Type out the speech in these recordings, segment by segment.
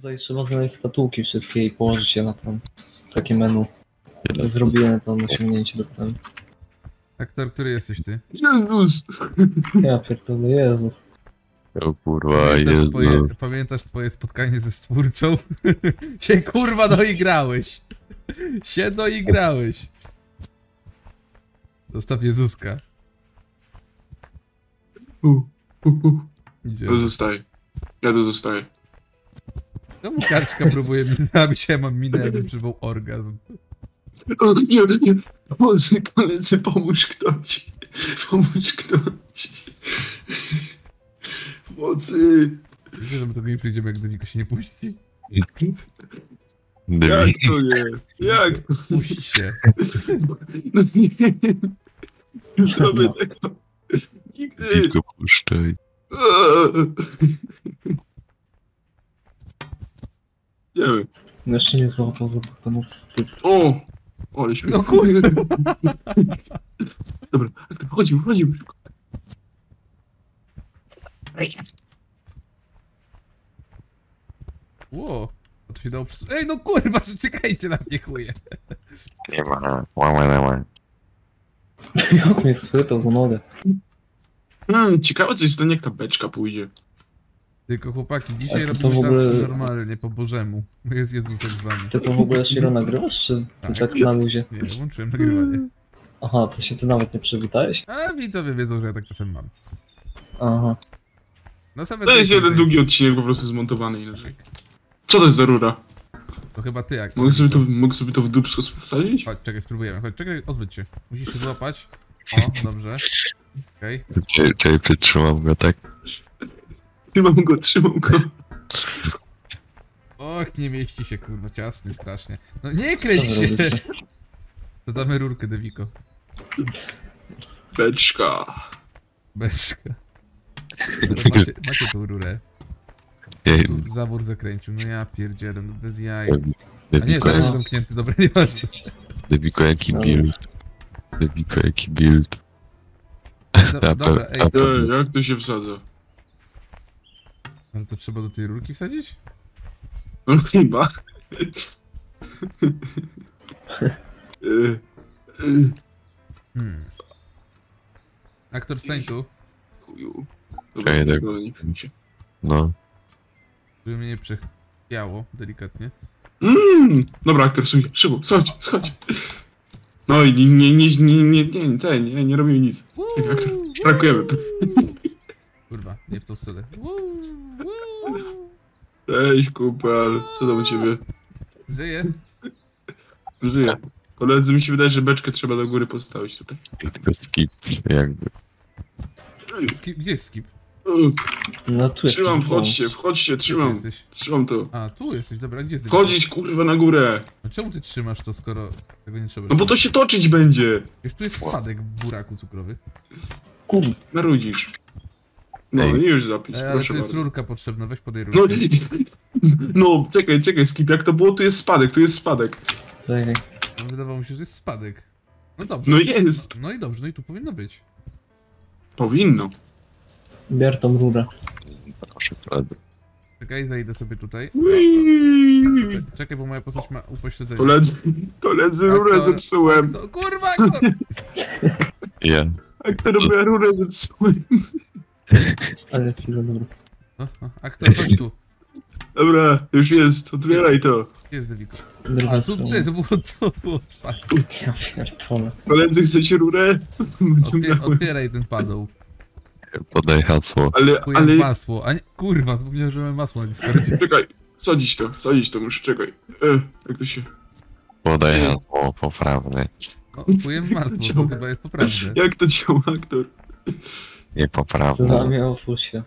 Tutaj trzeba znaleźć statułki wszystkie i położyć je na tam takie menu. Zrobiłem to osiągnięcie dostępu. Aktor, który jesteś ty? Jezus! Ja pierdolę, Jezus. O kurwa, Jezus. Pamiętasz twoje spotkanie ze Stwórcą? Się kurwa doigrałeś. Się doigrałeś. Zostaw Jezuska. Idzie. Zostaje. Ja tu zostaję. No mu karczka próbuje mi zabić, ja mam minę, jakbym przywołał orgazm. O nie, nie. Boże, koledzy, pomóż ktoś. Pomóż ktoś. Pomocy. Wiesz, że my tego nie przyjdziemy, jak do nikogo się nie puści. Jak to nie? Jak? Puść się. No nie. Nie zrobię tego. Nigdy. Tylko puszczaj. Nie wiem. Jeszcze nie złapał za to pomoc. O! O, się... No kurde! Dobra, chodzimy. Ło, to się dało przez... Ej, no kurwa, czekajcie na mnie, chuje! Nie ma, łamaj. Jak mnie schwytał za nogę. Ciekawe, co jest ten, jak ta beczka pójdzie. Tylko chłopaki, dzisiaj robimy ogóle... normalnie, po bożemu. Jest Jezusek z wami. Ty to w ogóle Shiro nagrywasz, czy ty tak na luzie? Nie, włączyłem nagrywanie. Aha, to się ty nawet nie przywitałeś? A widzowie wiedzą, że ja tak czasem mam. Aha. No, to jest jeden długi odcinek po prostu zmontowany i leży. Co to jest za rura? To chyba ty jak. Mogę sobie to w dupsko wsadzić? Chodź, czekaj, spróbujemy. Chodź, czekaj, odwróć się. Musisz się złapać. O, dobrze. Okej. Okay. Czekaj, przytrzymam go, tak? Trzymam go. Och, nie mieści się, kurwa, ciasny strasznie. No nie kręć się! Zadamy rurkę, Deviko. Beczka. Macie tą rurę. Tu zawór zakręcił, no ja pierdzielę, no bez jaj. A nie, to jest zamknięty, dobra, nieważne. Deviko, jaki build? Dobra, ej, jak tu się wsadza? Ale to trzeba do tej rurki wsadzić? No chyba. Aktor, stań tu. Okej, tak. No. Żeby mnie nie przechwiało delikatnie. Dobra, aktor, słuchaj, szybko, schodź. No i nie robimy nic. Brakujemy. Kurwa, nie w tą stronę. Cześć, kupel, co tam u ciebie? Żyję. Koledzy, mi się wydaje, że beczkę trzeba do góry postawić tutaj. Tylko skip, jakby. Gdzie jest skip? No tu jest. Trzymam, wchodźcie, trzymam. Trzymam to. A, tu jesteś, dobra, gdzie jesteś? Chodzić, kurwa, na górę. A czemu ty trzymasz to, skoro tego nie trzeba? No bo to się toczyć będzie. Już tu jest spadek buraku cukrowy. Kurwa, narudzisz. No i już zapisz, proszę bardzo. Ale to jest rurka potrzebna, weź podaj rurkę. No, czekaj, skip, jak to było, tu jest spadek, Czekaj. No, wydawało mi się, że jest spadek. No dobrze. No jest. No i dobrze, no i tu powinno być. Powinno. Biorę tą rurę. Czekaj, zajdę sobie tutaj. Czekaj, bo moja postać ma upośledzenie. Koledzy, rurę zepsułem. Kurwa, kto... Ja. Aktor, moja rurę zepsułem. Ale chwilę, dobra. Aktor, chodź tu. Dobra, już jest, otwieraj to. Jest Deviko. A tu ty, to było otwarte. Ja pierdolę. Koledzy, chcecie rurę? Otwieraj ten padł. Podaj hasło. Ale... masło, a nie... Kurwa, zapomniałem, że mamy masło na Discordzie. Czekaj, sadzić to muszę, czekaj. Jak to się... Podaj hasło poprawne. O, kupujemy masło, to chyba jest poprawne. Jak to działa, aktor? Niepoprawne. Zamiast otwórz się.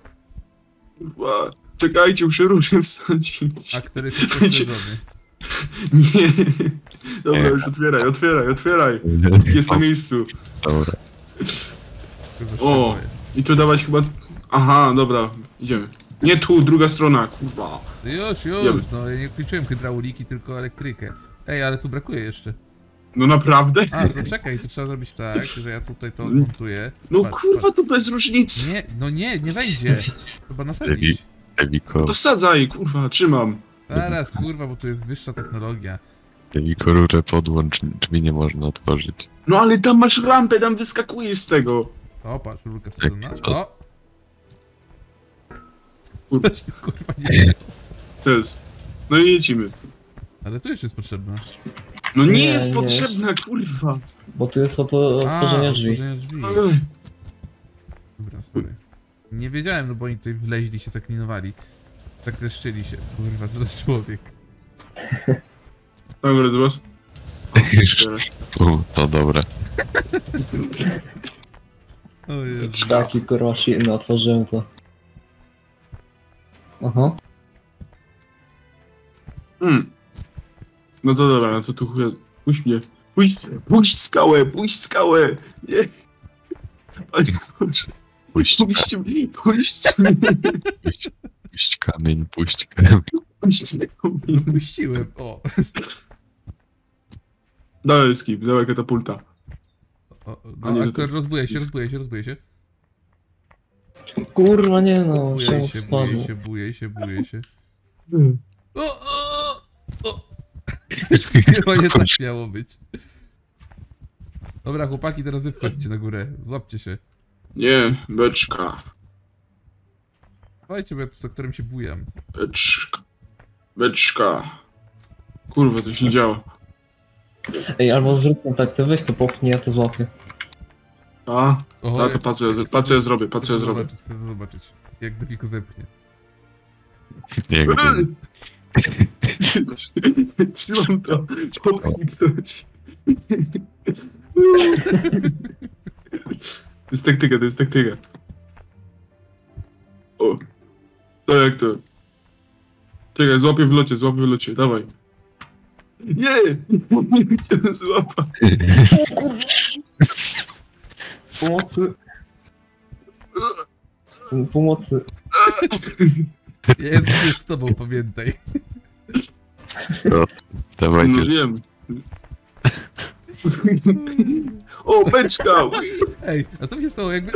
Kurwa, czekajcie, muszę różnie wsadzić. Aktor jest upośledzony. Nie. Dobra, już otwieraj. Jest na miejscu. Dobra. O, i tu dawać chyba... Aha, dobra, idziemy. Nie tu, druga strona, kurwa. Już, no ja nie kończyłem hydrauliki, tylko elektrykę. Ej, ale tu brakuje jeszcze. No naprawdę? A, to czekaj, to trzeba zrobić tak, że ja tutaj to odmontuję. No patrz, kurwa, patrz. Tu bez różnicy. Nie, no nie wejdzie. Trzeba nasadzić. To wsadzaj, kurwa, trzymam. Teraz kurwa, bo tu jest wyższa technologia. I kurczę podłącz, drzwi nie można otworzyć. No ale tam masz rampę, tam wyskakujesz z tego. O, patrz, rurkę wstydna. O! Coś tu kurwa nie. To jest. No i lecimy. Ale to już jest potrzebne. No nie jest nie potrzebna, jest. Kurwa. Bo tu jest oto otworzenie drzwi. Dobra, sorry. Nie wiedziałem, no bo oni tutaj wleźli się, zaklinowali. Tak dreszczyli się. Kurwa, co za człowiek. Dobra, zobacz. To dobre. Taki kurwa silny, otworzyłem to. Aha. No to dobra, no to tu chuj... Puść mnie. Puść skałę, puść skałę! Nie! Panie Boże. Puść mnie, puść mnie! Puść kamień, puść kamień. Puść mnie. Puściłem, o! Dawaj skip, dawaj katapulta. No, nie, aktor to... rozbuje się. Kurwa nie no, buję się. O! Chyba nie tak miało być. Dobra chłopaki, teraz wy wchodźcie na górę, złapcie się. Nie, beczka. Słuchajcie, bo ja za którym się bujam. Beczka. Kurwa, to się nie działa. Ej, albo zróbmy tak, ty weź to popchnij, ja to złapię. To patrzę ja zrobię, Chcę to zobaczyć, jak do kilku zepchnie. Nie, trzymam to, popchnij. To jest taktyka. O, to jak to? Czekaj, złapię w locie, dawaj. Nie chciałem złapać. O kurwa. Pomocy. Jezus jest z tobą, pamiętaj. No, dawajcie. No, wiem. O, beczka! Ej, a co mi się stało jakby...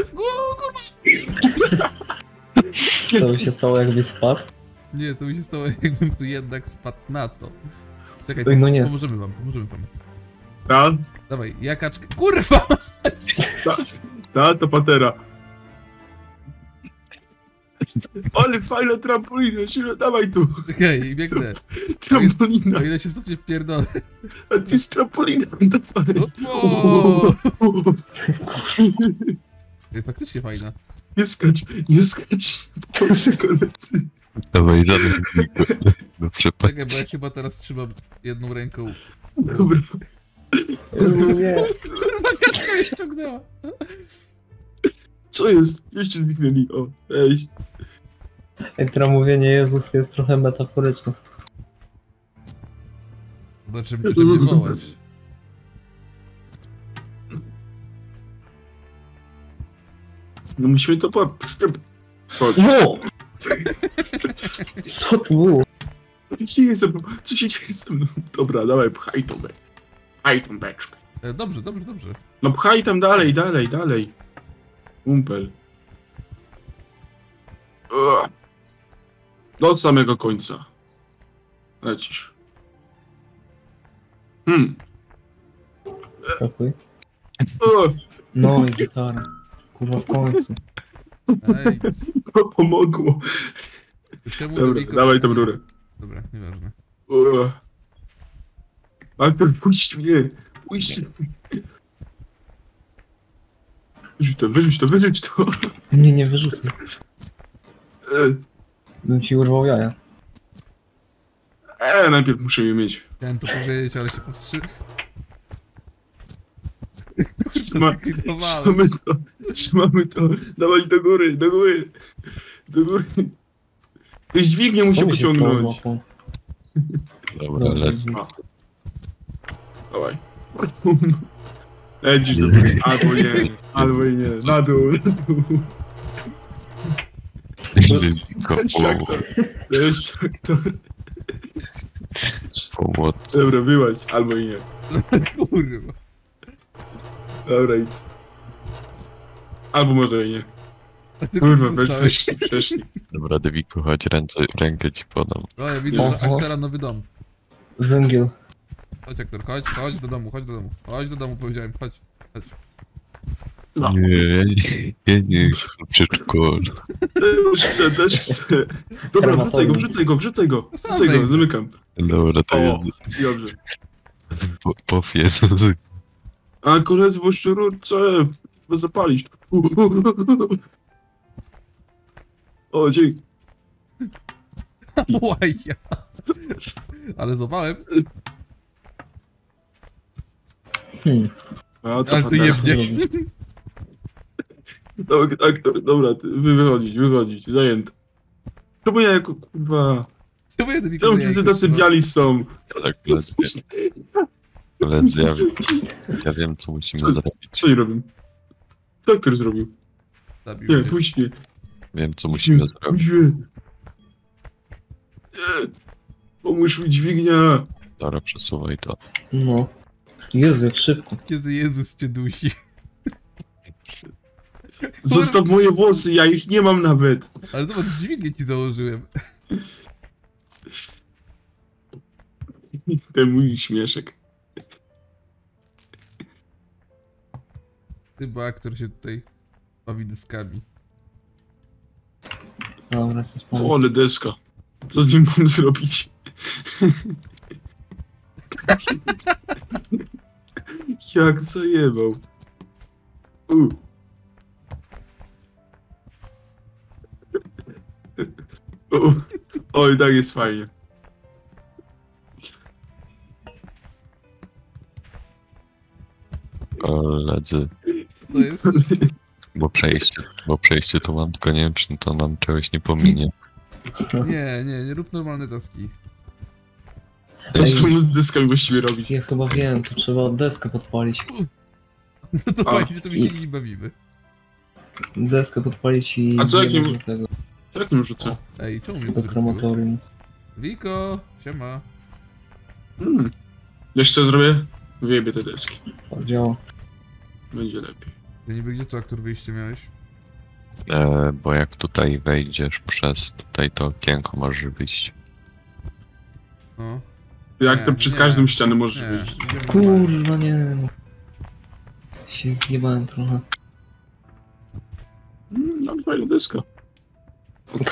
Co mi się stało jakby spadł? Nie, to mi się stało jakbym tu jednak spadł na to. Czekaj, no nie. Pomożemy wam. Tak? Dawaj, ja kaczkę... Kurwa! To patera. Ale fajna trampolina, Silo, dawaj tu. Okej, biegnę. Trampolina. O ile się stopnie wpierdolę. A ty z trampoliną, dawaj. Faktycznie fajna. Nie skacz. Dawaj, żaden do przepaści. Czekaj, bo ja chyba teraz trzymam jedną ręką. Dobra. Nie. Kurwa, kaczka mnie ściągnęła. Co jest? Jeszcze zniknęli, o, weź. Tramówienie Jezus jest trochę metaforyczne. Znaczy, że mnie wołasz. No musimy to po... No! Co to było? Co się dzieje ze mną? Dobra, dawaj, pchaj tą beczkę. Dobrze. No pchaj tam dalej. Umpel. Do samego końca. Lecisz. No i gitara. Kurwa w końcu. Nice. To pomogło. Dobra, dawaj tą rurę. Dobra, nieważne. Aktor, puść mnie! Wyrzuć to! Nie, wyrzucę. Bym ci urwał jaja. Najpierw muszę je mieć. Chciałem to powiedzieć, ale się powstrzymałem. Trzymamy to! Dawaj do góry! Ktoś dźwignię musi pociągnąć. Dobra, lekko. Dawaj. Lecisz do góry, albo nie, na dół. Wiesz, aktor. Dobra, wyłaź, albo i nie. Kurwa. Dobra, idź. Albo może i nie. Kurwa, byśmy przeszli. Dobra, Dewiku, chodź, rękę ci podam. O, ja widzę, że aktora nowy dom. Węgiel. Chodź, aktor, chodź do domu, powiedziałem, chodź. No. Nie, szybko. Też chcę. Dobra, wrzucaj go, zamykam. Dobra, to jest. Dobrze. Powiedz. A koledzy w szczurce, zapalić. O, dzięki. Łaja. Ale zobałem. Ale ty nie. Aktor, dobra, wychodzić, zajęty. Czemu ja jako kurwa... Czemu ci tacy biali są? Tak, koledzy, ja wiem co musimy zrobić. Co nie robię? Co aktor zrobił? Nie, puść mnie. Wiem co musimy zrobić. Nie! Pomóż mi dźwignia! Dobra, przesuwaj to. No. Jezu, jak szybko. Jezus cię dusi. Zostaw moje włosy, ja ich nie mam nawet. Ale zobacz, dźwignię ci założyłem. Ten mój śmieszek. Chyba aktor się tutaj bawi deskami. Dobra, o, ale deska. Co z nim mam zrobić? Jak zajebał. Oj, tak jest fajnie. Koledzy. To jest? Bo przejście to mam, tylko nie wiem, czy to nam czegoś nie pominie. Nie rób normalne taski. A co mu z deskami właściwie robić? Ja chyba wiem, to trzeba deskę podpalić. No to właśnie, to mi nie bawimy. Deskę podpalić i... A co jak nie... Tego. Jak mi rzucę? Ej, czemu mnie do krematorium. Wiko, siema. Wiesz co zrobię? Wyjebię te deski. Tak działa. Będzie lepiej. Ja niby gdzie to aktor wyjście miałeś? Bo jak tutaj wejdziesz przez tutaj to okienko możesz wyjść. No. Jak to przez każdą ścianę możesz wyjść. Kurwa nie. Się zjebałem trochę. Mam fajne deska.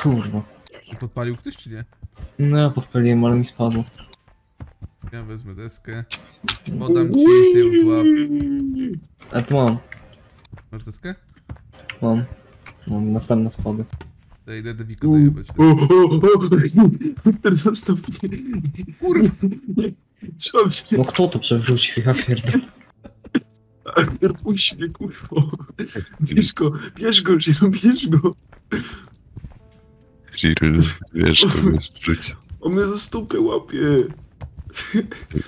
Kurwa. Podpalił ktoś czy nie? No ja podpaliłem, ale mi spadło. Ja wezmę deskę. Podam ci, ty ją złap. A tu mam. Masz deskę? Mam. Mam następne spady. Daj, Dewiko dojebać. Ten został mnie. Kurwa. No kto to przewrócił? Ja pierdolę. Puść mnie, kurwa. Bierz go. Wiesz, koniec życia. On mnie za stupę łapie.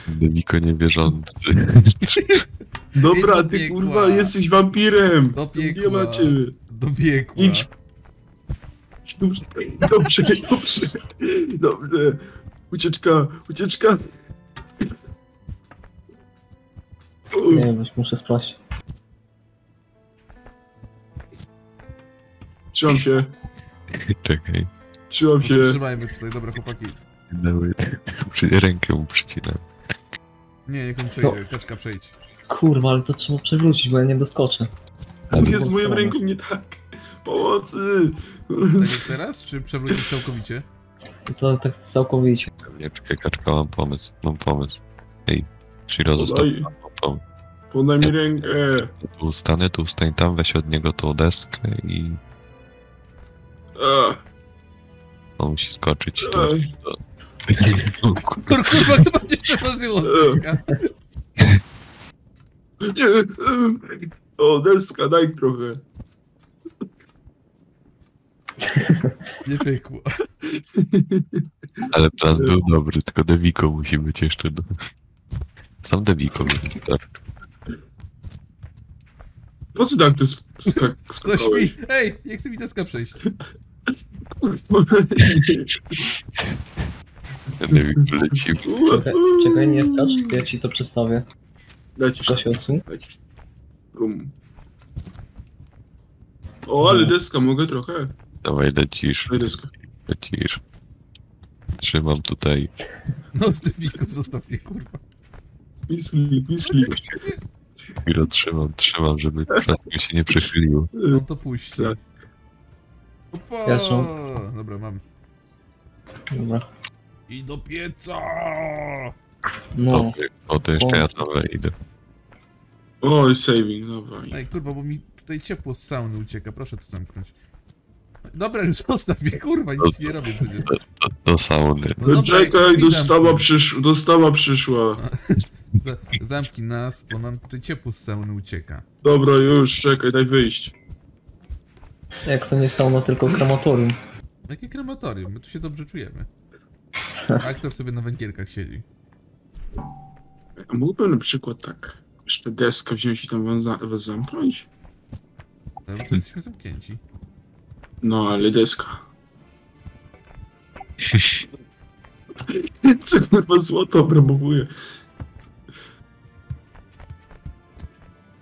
Dewiko niewierzący. Dobra, ty kurwa jesteś wampirem. Do piekła. Nie ma ciebie. Do piekła. Idź. Dobrze. Ucieczka. Nie, muszę spać. Trzymam się. Czekaj. Trzymam się. Trzymajmy tutaj, dobra chłopaki. Rękę mu przycinam. Nie, niech on przejdzie, teczka przejdź. Kurwa, ale to trzeba przewrócić, bo ja nie doskoczę. Ale jest z moją ręką nie tak. Pomocy! Tak teraz, czy przewrócić całkowicie? To tak całkowicie. Nie, czekaj, Kaczka, mam pomysł. Ej, Shiro, zostaw pomysł. Podaj mi rękę. Tu ustań tam, weź od niego tą deskę i... On musi skoczyć. Kurwa, chyba cię przeważyło. O, deska, daj trochę. Nie piekło. Ale plan był dobry, tylko Dewiko musi być jeszcze do... Sam Dewiko musi tak. Po co tak ty skakałeś? Coś mi... Ej, nie chcę mi deska przejść. Czekaj, nie skacz, ja ci to przedstawię. Dajcie się odsuń. O, ale deska, mogę trochę. Dawaj, lecisz. Dawaj deska. Lecisz. Trzymam tutaj. No z dymiku zostaw mnie, kurwa. Mislik. Chwilę trzymam, żeby mi się nie przechyliło. No to puść. Tak. Opa! Dobra, mam. Dobra. I do pieca! No. O, to jeszcze ja nowe idę. O, saving, dobra. Ej, kurwa, bo mi tutaj ciepło z sauny ucieka, proszę to zamknąć. Dobra, już zostaw mnie, kurwa, nic nie robię. Do sauny. No dobra, czekaj, dostawa przyszła. Zamknij nas, bo nam tutaj ciepło z sauny ucieka. Dobra, już, czekaj, daj wyjść. Jak to nie sauna, tylko krematorium. Jakie krematorium? My tu się dobrze czujemy. Aktor sobie na węgierkach siedzi. Mógłbym na przykład tak, jeszcze deskę wziąć i tam was zamknąć? No, bo tu jesteśmy zamknięci. No, ale deska. Co kurwa złoto obrabowuje?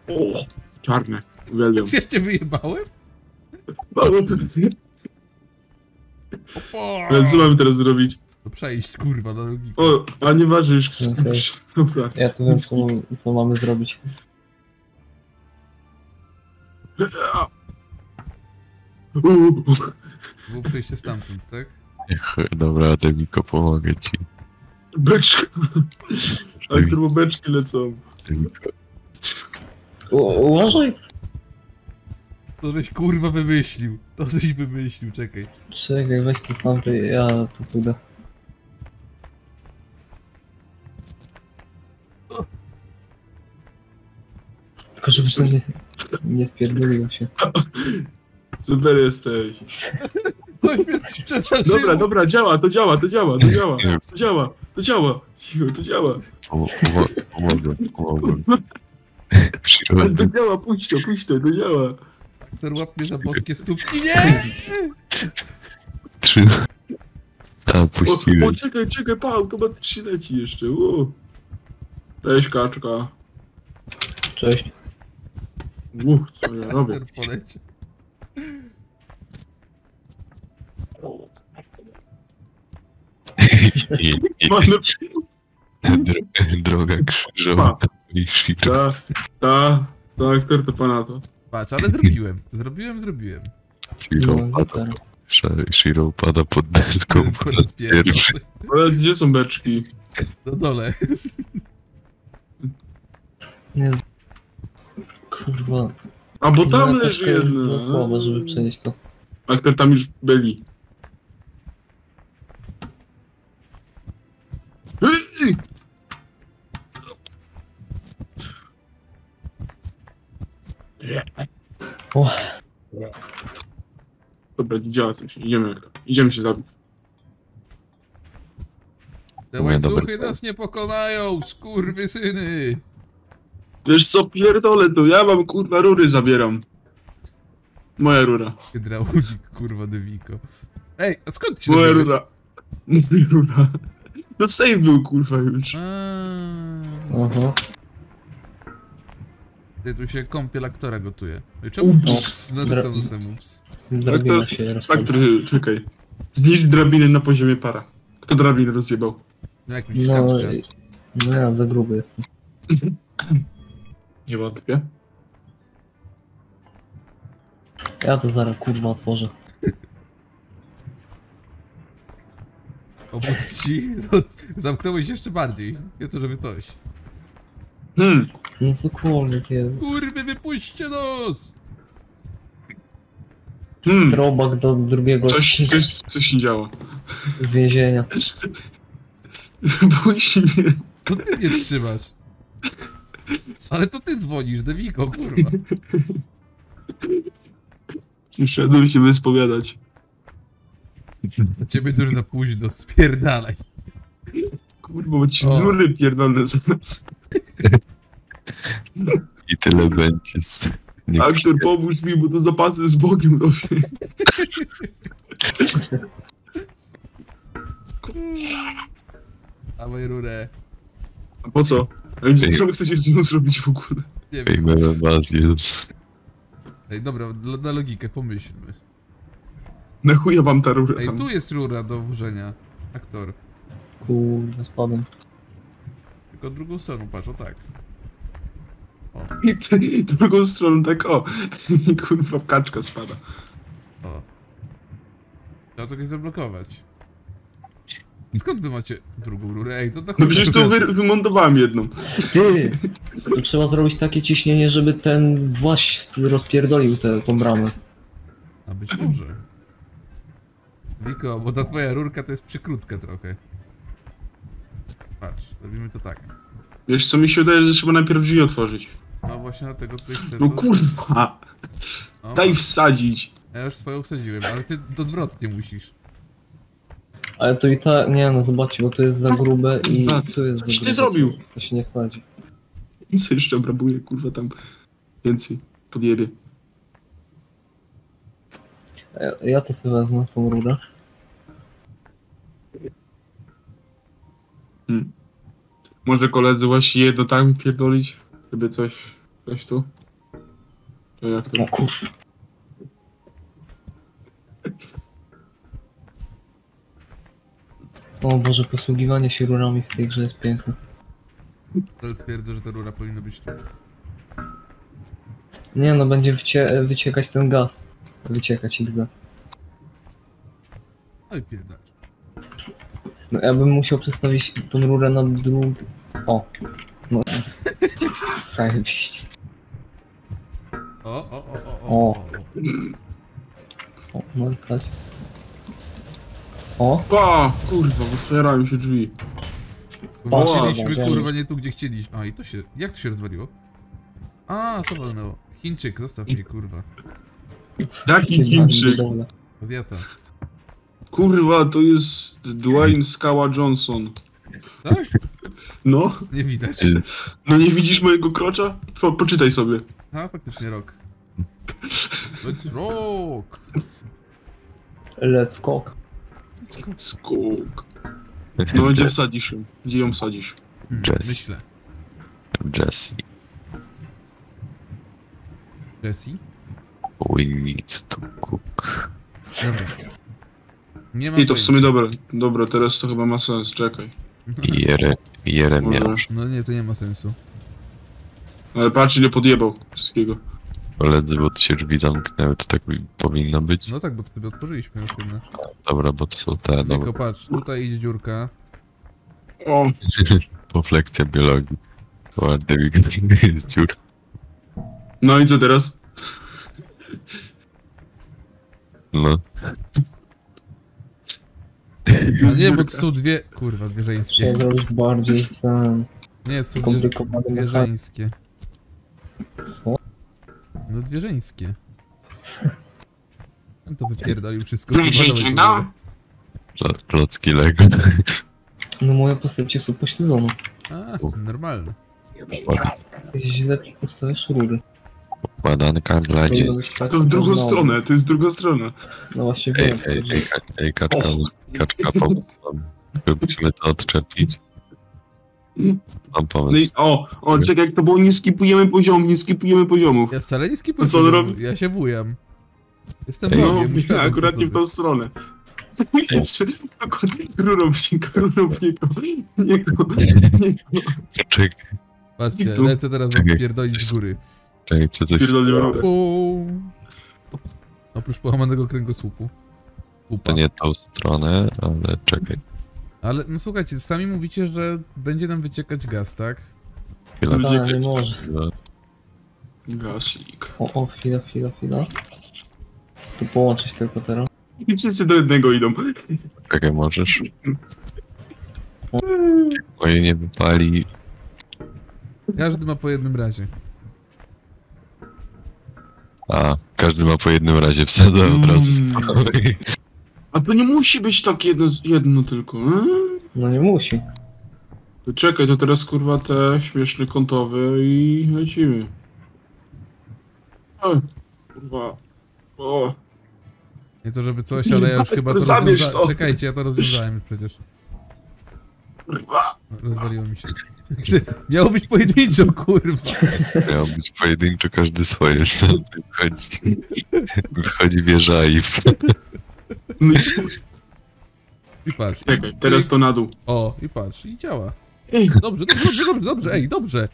O, czarne, uwielbiam. Czy ja cię wyjebałem? Ale co mamy teraz zrobić? To przejść, kurwa, na logikę. O, a nie ważysz, dobra. Ja to wiem, co mamy zrobić. Było przejście stamtąd, tak? Dobra, Demiko, pomogę ci. Beczka! Ale turbobeczki lecą. Uważaj! To żeś kurwa wymyślił. To żeś wymyślił, czekaj. Czekaj, weź to stamtąd, ja tu pójdę. Tylko żeby to nie spierdoliło się. Super jesteś. Dobra, działa. To działa, pójdź to, działa. Aktor łap mnie za boskie stópki, nie! Trzy. A, puściłem. O, czekaj, automatycznie leci jeszcze, Cześć, kaczka. Cześć. Co ja robię? Droga krzyżowa. Aktor to panato. Patrz, ale zrobiłem. Shiro pada pod deską po raz pierwszy. Ale gdzie są beczki? Na dole. Nie. Kurwa. A bo tam leży jedna. Za słabo, żeby przenieść to. Aktor tam już byli. Dobra, działa coś. Idziemy się zabić. Te łańcuchy nas nie pokonają, skurwysyny! Wiesz co, pierdolę tu, ja mam kurwa rury zabieram. Moja rura. Hydraulik, kurwa, Dewiko. Ej, a skąd ty się moja zabierałeś? Moja rura. No save był, kurwa, już. Aha. Tu się kąpiel aktora gotuje. Czemu? Ups. No to są dostępne, ups. Drabina się rozpadła. Czekaj. Zniszcz drabinę na poziomie para. Kto drabinę rozjebał? Jak mi się no ja za gruby jestem. Nie wątpię. Ja to zaraz, kurwa, otworzę. Obóz ci? No, zamknąłeś jeszcze bardziej. Nie to, żeby coś. No cokolwiek jest. Kurwy, wypuśćcie nos! Throwback do drugiego... Coś się działo. Z więzienia. Wypuść mnie. To ty mnie trzymasz. Ale to ty dzwonisz, Dewiko, kurwa. Szedłem się wyspowiadać. Na ciebie dużo późno, spierdalaj. Kurwa, bo ci nury pierdolne zaraz. I tyle będzie. Aktor, pomóż mi, bo to zapasy z Bogiem robię. A moje rurę. A po co? A co chcecie z nią zrobić w ogóle? Nie wiem. Ej, Ej, dobra, na logikę pomyślmy. Na chuja wam ta rura. Ej, tu jest rura do włożenia. Aktor. Kurwa, spadłem. Tylko drugą stroną, patrz, o tak. O. I drugą stroną, tak o. Kurwa, kaczka spada. O. Trzeba to coś zablokować. Skąd wy macie drugą rurę? Ej, to tak. No przecież to wymontowałem jedną. Ty! To trzeba zrobić takie ciśnienie, żeby ten właśnie rozpierdolił tą bramę. A być może. Wiko, bo ta twoja rurka to jest przykrótka trochę. Patrz, robimy to tak. Wiesz co, mi się wydaje, że trzeba najpierw drzwi otworzyć. No właśnie dlatego tutaj chcę. No kurwa! O. Daj wsadzić! Ja już swoją wsadziłem, ale ty odwrotnie musisz. Ale to i tak, nie no, zobaczcie, bo to jest za grube i tak. Tu jest za grube. Ty zrobił? To się nie wsadzi. Co jeszcze obrabuje, kurwa, tam więcej podjebie. Ja to sobie wezmę, tą rurę. Hmm. Może koledzy właśnie je do tam pierdolić, żeby coś tu? To jak to? O kurwa. O Boże, posługiwanie się rurami w tej grze jest piękne. Ale twierdzę, że ta rura powinna być tu. Nie no, będzie wyciekać ten gaz. Wyciekać XD. Oj pierdacz. No ja bym musiał przestawić tą rurę na drugi... O. No. Zajebiście. O. O, może stać. O! Pa! Kurwa, otwierają się drzwi. Patrzyliśmy, kurwa, nie tu, gdzie chcieliśmy. A, i to się... Jak to się rozwaliło? A, to walnęło. Chińczyk, zostaw mnie, kurwa. Jaki Chińczyk? Azjata. Kurwa, to jest Dwayne Skała Johnson. Tak? No. Nie widać. No nie widzisz mojego krocza? Poczytaj sobie. A, faktycznie rok. Let's rock! Let's cock. Skok. No gdzie wsadzisz ją? Gdzie ją wsadzisz? Jess. Myślę. Jessie. Jessie? We need to cook. Dobra. Nie ma. I to w sumie dobre. Dobra, teraz to chyba ma sens, czekaj. Jeremia. No nie, to nie ma sensu. Ale patrz, ile podjebał wszystkiego. Ledwo się drzwi zamknęły, to tak powinno być. No tak, bo wtedy otworzyliśmy już jedne. Dobra, bo to są te... Tylko patrz, tutaj idzie dziurka. O! Refleksja biologii. Ładny jest dziur. No i co teraz? No. A nie, bo tu są dwie... Kurwa, dwie żeńskie. Trzeba już bardziej stan. Nie, są dwie żeńskie. Co? No zwierzyńskie. On to wypierdolił wszystko. No. Klocki Lego. No moja postać jest upośledzona. A, to normalne. Źle ustawiasz rury. Układanka dla dzieci. To w drugą stronę, to jest druga strona. No właśnie wiem. Ej, kaczka, pomóc nam. Musimy to odczepić. Mam pomysł. O, czekaj, jak to było, nie skipujemy poziomów. Ja wcale nie skipuję poziomów, ja się bujam. Jestem bogiem. No, akurat nie w tą stronę. Rurą się, czekaj. Patrzcie, lecę teraz pierdolić z góry. Czekaj, co coś... Oprócz połamanego kręgosłupu. To nie tą stronę, ale czekaj. Ale no słuchajcie, sami mówicie, że będzie nam wyciekać gaz, tak? Chwila, tak, nie może. Gasik. O, chwila. Tu połączyć tylko teraz. I wszyscy do jednego idą. Czekaj, możesz. Moje nie wypali. Każdy ma po jednym razie. A, każdy ma po jednym razie. Wsadzę od razu z prawej. A to nie musi być tak jedno tylko, No nie musi. To czekaj, to teraz kurwa te śmieszne kątowe i lecimy. Kurwa. O. Nie to żeby coś, ale ja już chyba to rozwiązałem. Czekajcie, ja to rozwiązałem przecież. Kurwa! Rozwaliło mi się. Miało być pojedynczo, kurwa! Miało być pojedynczo, każdy swoje. Wychodzi wieża i... I patrz. Czekaj, teraz to na dół. O, i patrz, i działa. Ej. Dobrze, dobrze, ej, dobrze.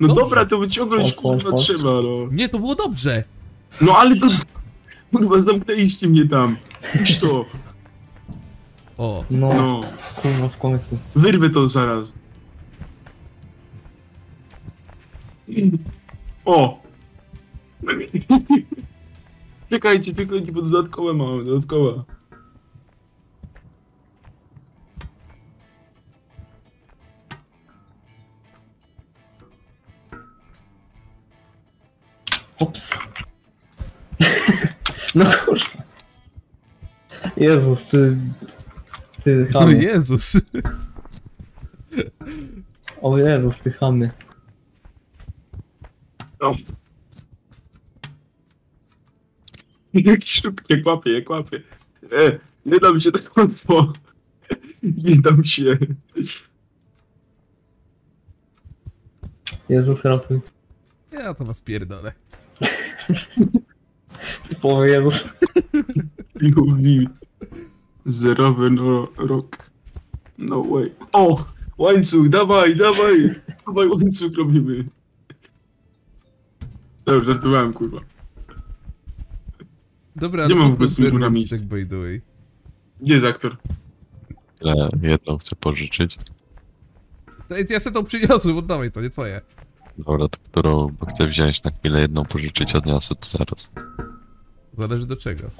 No dobrze. Dobra, to wyciągnąć kurwa trzeba, no. Nie, to było dobrze. No ale to... Kurwa, zamknęliście mnie tam. Idź to. O. No, no. Kurwa, w końcu. Wyrwę to zaraz. O. Czekajcie, czekajcie, bo dodatkowe mamy, dodatkowe. Ops. No kurwa. Jezus, ty... Ty chamy. No Jezus. O Jezus, ty chamy. No. Jakiś sztuk, jak łapie. Nie dam się tak łatwo. Nie dam się. Jezus, ratuj. Ja to was pierdolę. Typowy Jezus. Zerowy no rok. No way. O! Łańcuch, dawaj, dawaj! Dawaj łańcuch robimy. Dobrze, żartowałem, kurwa. Dobra, nie mam w ogóle symboli. Tak by the way. Gdzie jest aktor? Jedną chcę pożyczyć. Ja se tą przyniosłem, oddawaj to, nie twoje. Dobra, to którą chcę wziąć na chwilę, jedną pożyczyć, odniosę to zaraz. Zależy do czego.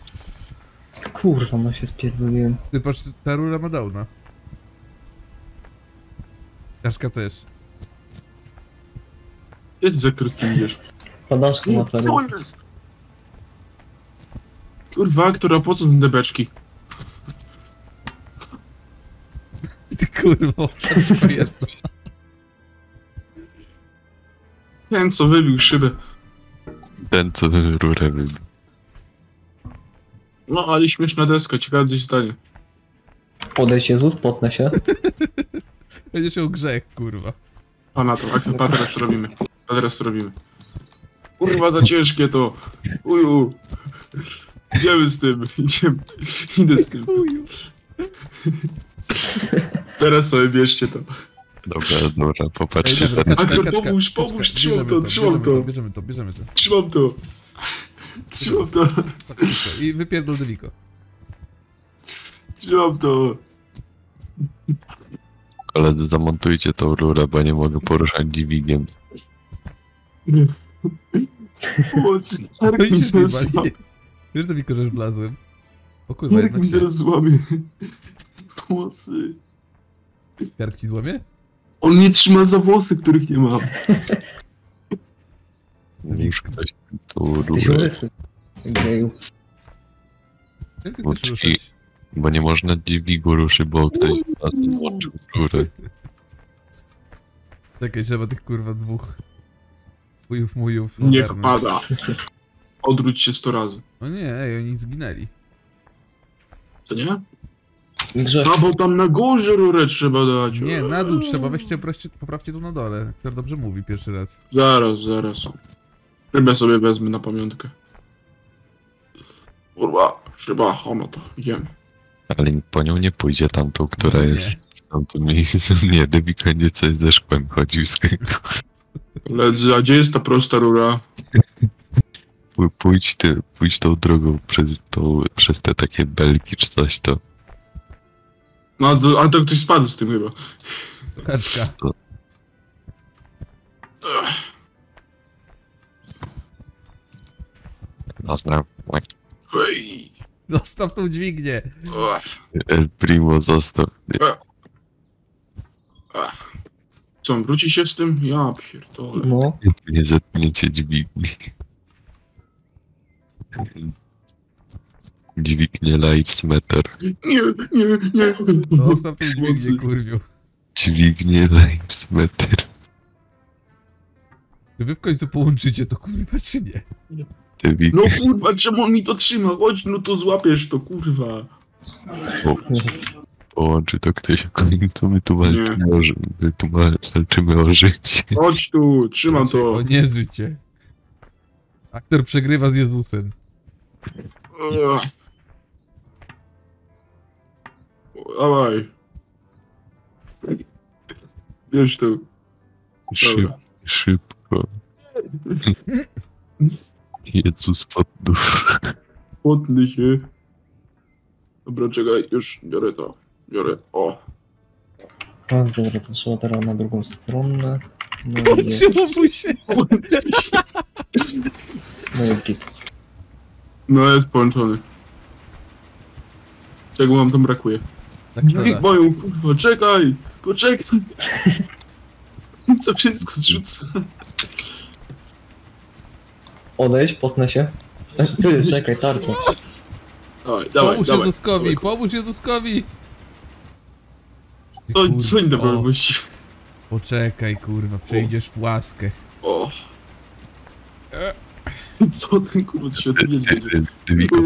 Kurwa, no się spierdoliłem. Ty patrz, ta rura ma downa. Jaszka też. Jedź za który z tym idziesz. Padaszka ma ta rura. Kurwa, która po co te beczki? Ty kurwa, to jedna. Ten co wybił szybę. Ten co rurę wybił. No ale śmieszna deska, ciekawe gdzieś stanie. Podejść Jezus, potnę się. Będziesz miał grzech, kurwa. Pana to, a teraz to robimy. A teraz to robimy. Kurwa za ciężkie to. Uju. Idziemy z tym, idziemy. Idę z tym. Uju. Teraz sobie bierzcie to. Dobra, dobra, popatrzcie. Ej, dobra, kaczka, pomóż, trzymam to. Trzymam to. I wypierdol Deliko. Trzymam to. Koledzy, zamontujcie tą rurę, bo nie mogę poruszać dźwigiem. Jarek mi zaraz złamie. Wiesz, Deliko, że wlazłem? O kurwa, Jarek mi zaraz złamie. Pomocy. Jarek ci złamie? On mnie trzyma za włosy, których nie ma. Już ktoś tu rurę. Bo nie można dźwigu ruszyć, bo ktoś z nas odłączył rurę. Czekaj, trzeba tych kurwa dwóch. Mujów. Niech pada. Odwróć się 100 razy. O nie, ej, oni zginęli. Co nie? Grzech. A bo tam na górze rurę trzeba dać. Nie, na dół trzeba, weźcie, poprawcie tu na dole. Kto dobrze mówi pierwszy raz. Zaraz. Rybę sobie wezmę na pamiątkę. Kurwa, szyba, ono to, idziemy. Ale po nią nie pójdzie tamtą, która no, jest w tamtym miejscu. Nie, Debik będzie coś ze szkłem chodził z kręgu. Ledzy, a gdzie jest ta prosta rura? Pójdź tą drogą przez te takie belki czy coś to. No, a to ktoś spadł z tym chyba. Kaczka. Zostaw tą dźwignię. El Primo, zostaw. Co, wróci się z tym? Ja pierdolę. No. Nie zetniecie dźwigni. Dźwignie lives matter. Nie. Zostaw tej dźwignię, kurwiu. Dźwignie lives matter. Czy wy w końcu połączycie to, kurwa, czy nie? No kurwa, czemu on mi to trzyma? Chodź, no to złapiesz to, kurwa. połączy, to ktoś w końcu my tu walczymy o życie. Chodź tu, trzymam to. O nie życie. Aktor przegrywa z Jezusem. Dawaj. Wiesz to. Szybko. Jezus poddusz. Podnij się. Dobra, czekaj, już biorę to. Biorę. O. Tak, dobra, to trzeba teraz na drugą stronę. No się. No jest git. No jest połączony. Czego wam tam brakuje? Tak, boją, kurwa, czekaj! Poczekaj! Co wszystko zrzuca? Odejść, potnę się. Ty, czekaj, tarczę. Dawaj, dawaj, pomóż dawaj. Jezuskowi, pomóż Jezuskowi! Ty, kurwa, co nie dobrego gości? Poczekaj, kurwa, przejdziesz w łaskę. O. Co ten kurwa świetnie dzieje? Dewiko,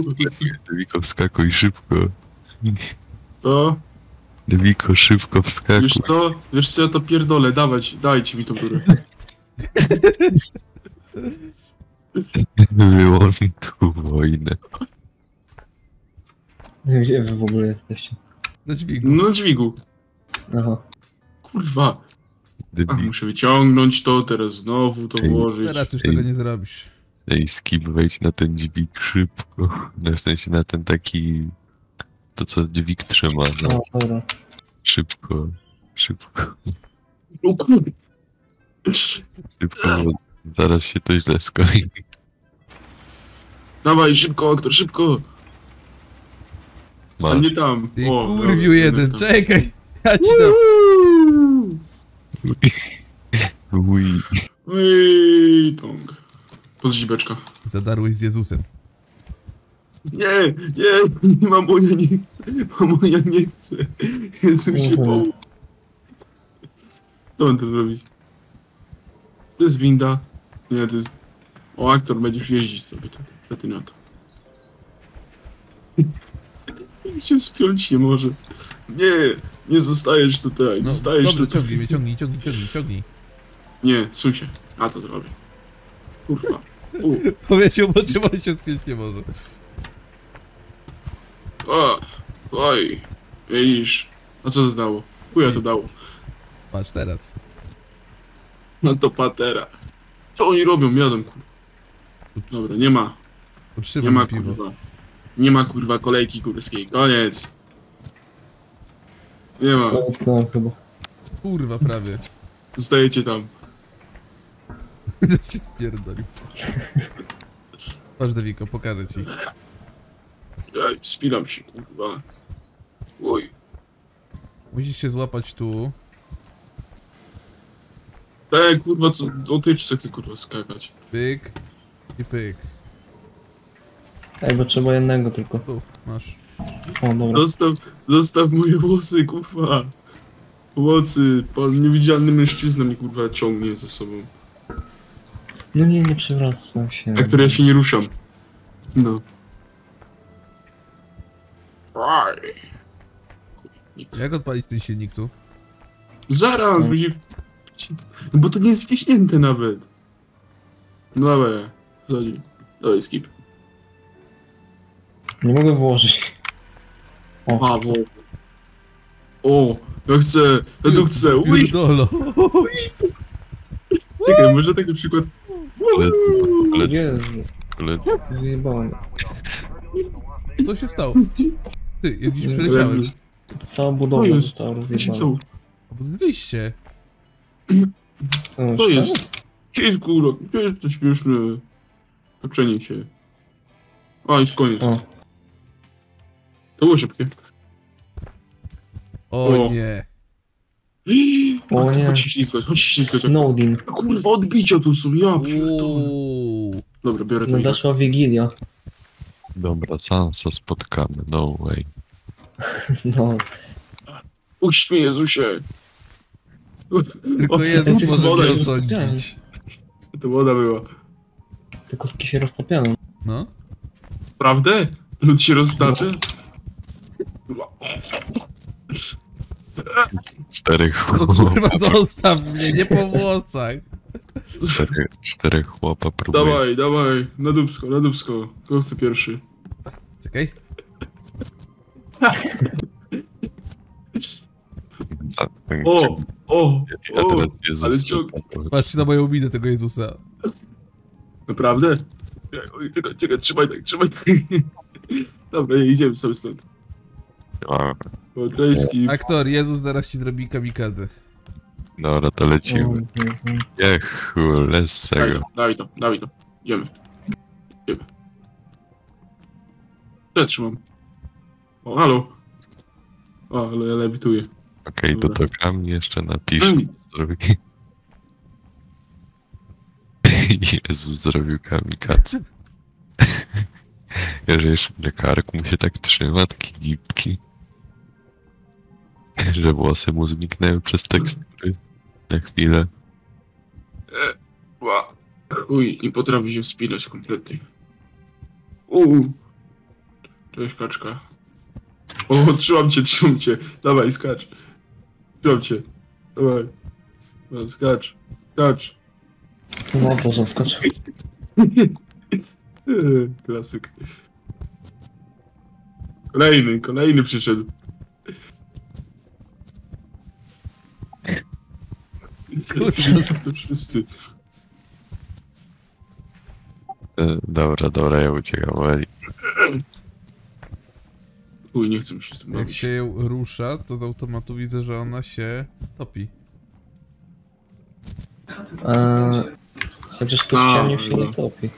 wskakuj szybko. To? Dewiko, szybko wskakuj. Wiesz to? Wiesz co, ja to pierdolę, dawać, dajcie mi to górę. Wyłącz tu wojnę. Gdzie wy w ogóle jesteście? Na dźwigu. No na dźwigu. Aha. Kurwa. Ach, muszę wyciągnąć to, teraz znowu to włożyć. Teraz już tego nie zrobisz. Ej, skip, wejdź na ten dźwig szybko. No w sensie na ten taki... To co dźwig trzyma, no. O, dobra. Szybko, szybko. No kurwa. Szybko, bo zaraz się to źle skończy. Dawaj, szybko, aktor, szybko! Masz. A nie tam. Ty o, kurwiu no, jeden, tam. Czekaj! Ja ci dam. Uiii, tong. Podzibeczka. Zadarłeś z Jezusem. Nie, nie, mamoja nie chce, mamoja nie chce. Jezus się bał. Co mam to zrobić? To jest winda. Nie, to jest... O, aktor, będziesz jeździć sobie tak. Lepiej na to. Się wspiąć nie może. Nie, nie zostajesz tutaj, no, zostajesz dobrze, tutaj. Ciągnij, ciągnij. Nie, suń się. A to zrobię. Kurwa. Powiedział, bo trzymaj się spiąć nie może. O, oj, widzisz. A co to dało? Chuja to dało. Patrz teraz. No to patera. Co oni robią? Jadą, kurwa. Dobra, nie ma. Utrzymaj nie ma, piwo. Kurwa. Nie ma, kurwa, kolejki górskiej. Koniec. Nie ma. No, chyba. Kurwa, prawie. Zostajecie tam. się spierdolił. Patrz, Dewiko, pokażę ci. Ej, wspinam się, kurwa. Oj. Musisz się złapać tu. Ej, kurwa, co do tyczce chcę, kurwa, skakać. Pyk i pyk. Ej, bo trzeba jednego tylko. Tu, masz. O, dobra. Zostaw moje włosy, kurwa. Włosy, pan niewidzialny mężczyzna mi, kurwa, ciągnie ze sobą. No nie, nie przewraca się. Tak, ja się nie ruszam. No. Jak odpalić ten silnik tu? Zaraz, no. Będzie... No bo to nie jest wciśnięte nawet. No dobra, chodź. Dawaj, skip. Nie mogę włożyć. O, o, ja chcę, ja tu chcę. Uj! Czekaj, może taki przykład... Jezu. Zjebałem. Co się stało? Ty, ja gdzieś przeleciałem. Cała budowa została rozjebana. Obudowaliście. Co jest? Gdzie jest góra? Gdzie jest to śmieszne? Patrzenie się. A, jest koniec. O. To było szybkie. O nie. O nie. Chodź ślizgać, chodź ślizgać. Snowdin. Kurwa, odbicia tu są, ja pierdolę. Dobra, biorę to. Nadeszła Wigilia. Dobra, Sansa spotkamy, no way. No. Puść mi, Jezusie. Tylko Jezus może się roztopić. To woda była. Te kostki się roztopiają. No. Prawdę? Lud się roztaczy? Czterech chłopa. Zostaw mnie, nie po włosach. Czterech chłopa próbuję. Dawaj, dawaj, na dubsko, kto chce pierwszy. Czekaj. O, Jezus, ale ciąg... Patrzcie na moją minę tego Jezusa. Naprawdę? Czekaj, trzymaj tak, trzymaj tak. Dobra, idziemy sobie stąd. Aktor, Jezus zaraz ci zrobi kamikadze. Dobra, to lecimy. Jechu, lesego. Dawaj to, idziemy. Ja trzymam. O, halo. O, ale ja lewituję. Okej, to kam jeszcze napisz. Jezus zrobił kamikadze. Jeżeli jeszcze kark mu się tak trzyma, taki gipki. Że włosy mu zniknęły przez tekstury. Na chwilę. Uj, nie potrafi się wspinać kompletnie. Cześć kaczka. O, trzymam cię. Dawaj, skacz. Trzymam cię. Dawaj. Skacz. No to zaskacz. Klasyk. Kolejny przyszedł. Wszyscy. Dobra, ja uciekam. Uj, nie chcę się z tym bawić. Jak się rusza, to z automatu widzę, że ona się topi. Chociaż tu w ciemnie się nie topi.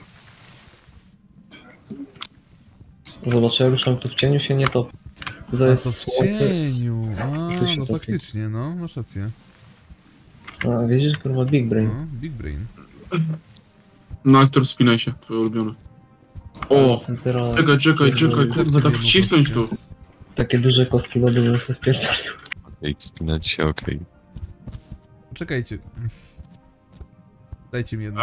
Zobacz, ja ruszam, tu w cieniu się nie topi. Tutaj jest słońce. W cieniu, no faktycznie, no, masz rację. A, wiesz, kurwa, Big Brain. No, Big Brain. No, aktor, wspinaj się, twoje ulubione. O! Czekaj, kurwa, tak wcisnąć tu. Takie duże kostki do dużo sobie wpierdolił. Okej, wspinać się, okej. Czekajcie. Dajcie mi jedno.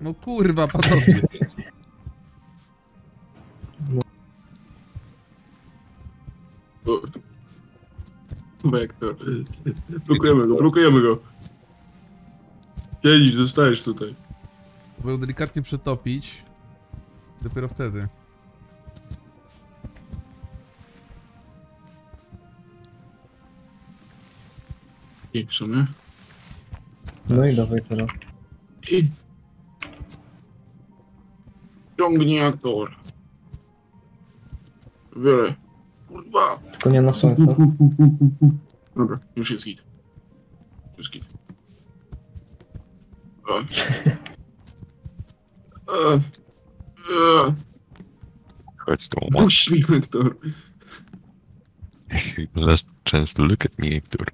No kurwa, panowie. Blokujemy go. Siedzisz, zostajesz tutaj. Próbuję delikatnie przetopić. Dopiero wtedy. I w sumie. No i dawaj teraz. Ciągnij aktor. Wiele. Kurwa. Tylko nie na słońce. Dobra, już jest git. Chodź tu. Puść mi, aktor. Last chance, look at me, aktor.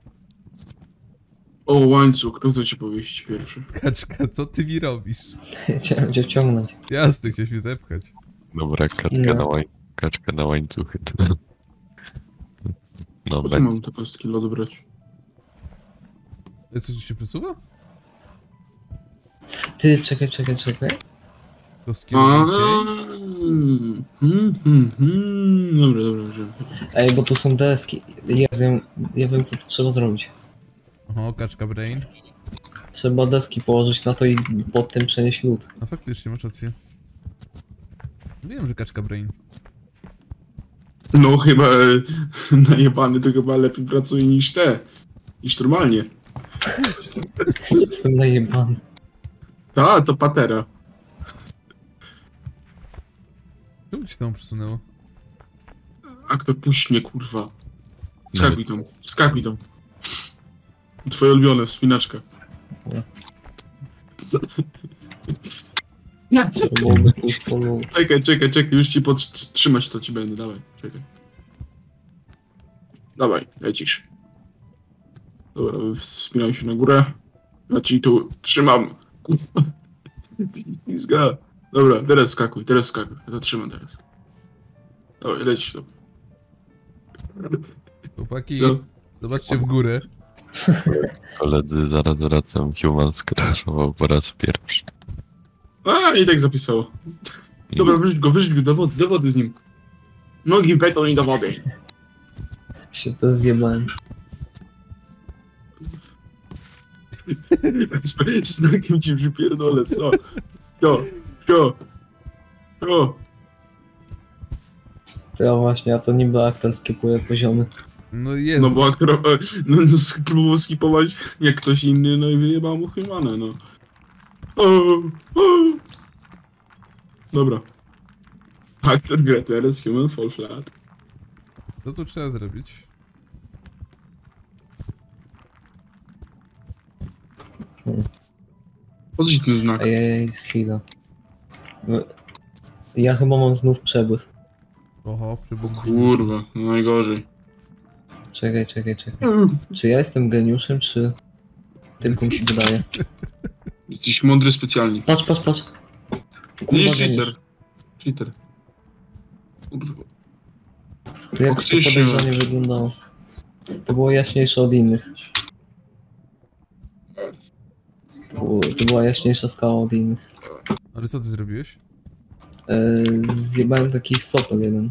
O łańcuch, kto chce ci powiedzieć pierwszy? Kaczka, co ty mi robisz? Chciałem cię wciągnąć. Jasne, chciałeś mi zepchać. Dobra, kaczka na łańcuchy. No, po co mam te kostki lodu brać? Co ci się przesuwa? Ty, czekaj. Kostki lodu. Dobra. Ej, bo tu są deski. Ja wiem, co tu trzeba zrobić. Oho, kaczka brain. Trzeba deski położyć na to i pod tym przenieść lód. No faktycznie, masz rację. Wiem, że kaczka brain. No chyba najebany to chyba lepiej pracuje niż te. Niż normalnie. Jestem najebany. A, to patera. Czemu ci tam przesunęło? Aktor, puść mnie, kurwa. Skakuj tam. Twoje ulubione, wspinaczka. Czekaj, już ci podtrzymać to ci będę, dawaj, czekaj. Dawaj, lecisz. Dobra, wspinam się na górę. Znaczy tu, trzymam. Dobra, teraz skakuj, ja to trzymam teraz. Dawaj, lecisz to. Chłopaki, zobaczcie w górę. Koledzy, zaraz wracam, Human skraszował po raz pierwszy. I tak zapisało. Dobra, wyrzuć go do wody z nim. Nogi, beton i do wody. się to zjebałem. Spojrzeć znakiem ci przypierdolę, co? To. To właśnie, a to niby aktor skipuje poziomy. No jedno. No bo aktor próbował skipować jak ktoś inny, no i wyjebał mu Humana, no. Dobra. Aktor gra teraz Human Fall Flat. Co tu trzeba zrobić? Podrzuć ten znak. Ej, chwila. Ja chyba mam znów przebłysk. Oho, przebłysk. Kurwa, najgorzej. Czekaj. Czy ja jestem geniuszem, czy tylko mi się wydaje? Jesteś mądry specjalnie. Patrz. Kurwa, jest cheater. Kurwa. To jakoś to podejrzanie wyglądało. To było jaśniejsze od innych. To była jaśniejsza skała od innych. Ale co ty zrobiłeś? Zjebałem taki sopel jeden.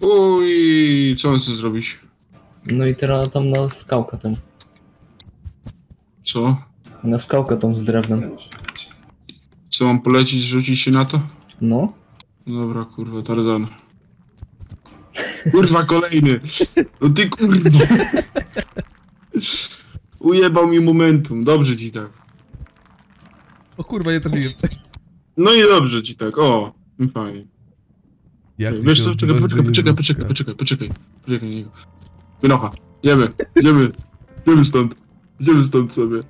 Oj, co on chce zrobić? No i teraz tam na skałkę tam. Co? Na skałkę tam z drewnem. Co mam polecić, rzucić się na to? No. Dobra, kurwa, Tarzan. Kurwa, kolejny! No ty kurwa! Ujebał mi momentum, dobrze ci tak. O kurwa, nie trafiłem. No i dobrze ci tak, o, fajnie. Wiesz co, poczekaj. Wynocha, jemy stąd. Idziemy stąd sobie.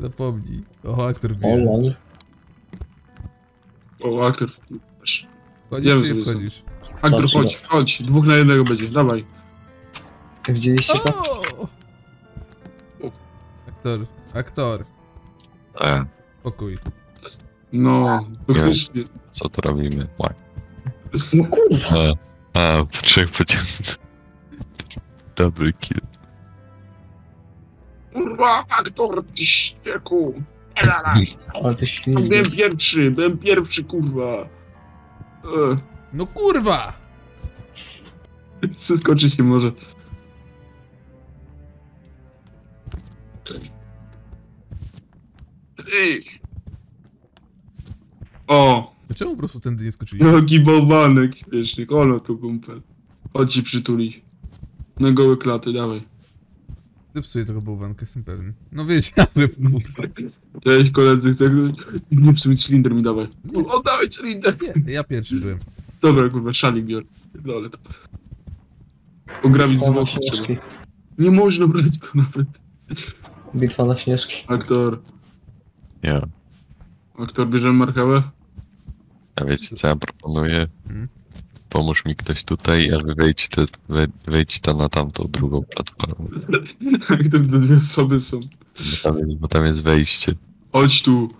Zapomnij. O, aktor bije. O, aktor. Jemy sobie stąd. Aktor, chodź. 2 na 1 będzie, dawaj. Widzieliście to? Aktor. Spokój. No, faktycznie. Co tu robimy? Łaj. No kurwa. Po 3 pociągach. Dobry kill. Kurwa, aktor, ty ścieku. Ale ty ślizny. Byłem pierwszy, kurwa. No kurwa! Skoczyć nie może. Ej. O! Dlaczego po prostu tędy nie skoczyliśmy? Jaki bałwanek, śmiesznik, ono tu gumpel. Chodź ci przytulić. Na gołe klaty, dawaj. Zepsuję tego bałwankę, jestem pewien. No wiedziałem. Cześć koledzy, chcę... Nie, w sumie cylinder mi dawaj. Oddawaj cylinder! Nie, ja pierwszy byłem. Dobra, kurwa, szalik biorę. Dole to. Ograbić z boku trzeba. Nie można brać go nawet. Bitwa na Śnieżki. Aktor. Nie. Yeah. Aktor, bierzemy marchewę? A wiecie co ja proponuję? Pomóż mi ktoś tutaj, a wy wejdźcie na tamtą drugą platformę. Jak to 2 osoby są. Bo tam jest wejście. Chodź tu.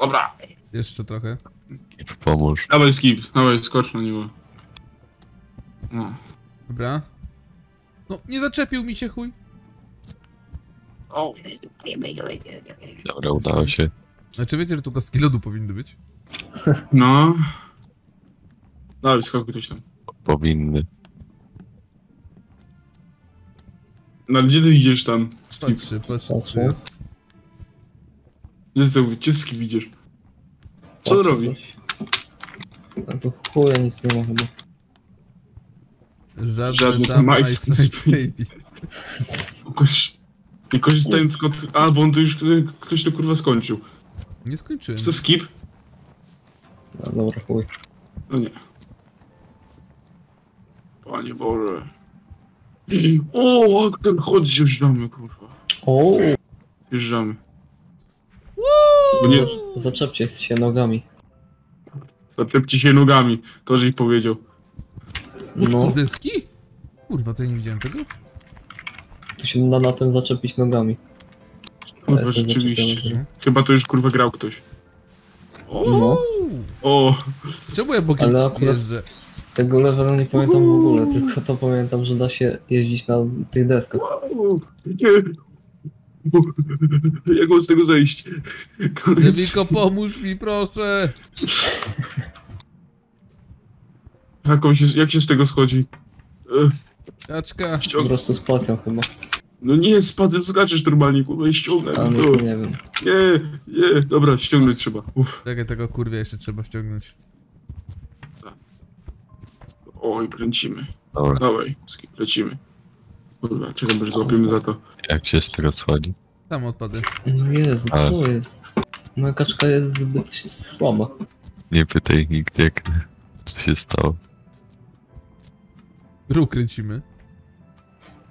Dobra. Jeszcze trochę. Skip, pomóż. Dawaj, skocz na niego. No. Dobra. No, nie zaczepił mi się chuj. Dobra, udało się. Znaczy wiecie, że tu kostki lodu powinny być? No. Dawaj, skokuj coś tam. Powinny. No ale gdzie ty idziesz tam? Skip. Patrz, co jest. Gdzie ty skip idziesz? Co robi? No to chuja nic nie ma chyba. Żadne majsne baby. Nie korzystając z... A, bo on to już... Ktoś to kurwa skończył. Nie skończyłem. Czy to skip? No dobra, chuj. No nie. Panie Boże. O, aktor, chodź, zjeżdżamy, kurwa. O. Zjeżdżamy. Nie... Zaczepcie się nogami. Zaczepcie się nogami. To, że ich powiedział. No. Są dyski? Kurwa, to ja nie widziałem tego. Tu się da na tym zaczepić nogami. Kurwa, rzeczywiście. Chyba to już kurwa grał ktoś. No. O. Czemu ja bokiem jeżdżę? Tego levelu nie pamiętam w ogóle, tylko to pamiętam, że da się jeździć na tych deskach. Nie. Jak mam z tego zejść? Dewiko, pomóż mi, proszę! Jak się z tego schodzi? Kaczka. Po prostu z płacją chyba. No nie, spadłem, skaczesz normalnie, kurwa, i ściągnę. No, nie wiem. Nie, dobra, ściągnąć trzeba. Czekaj, tego kurwa jeszcze trzeba ściągnąć. Tak. Oj, kręcimy. Dobra. Dawaj, lecimy. Kurwa, czekam, że złapiemy za to. Jak się z tego schodzi? Tam odpady. No Jezu, ale... co jest? Moja kaczka jest zbyt słaba. Nie pytaj nikt, jak co się stało. Ruch kręcimy.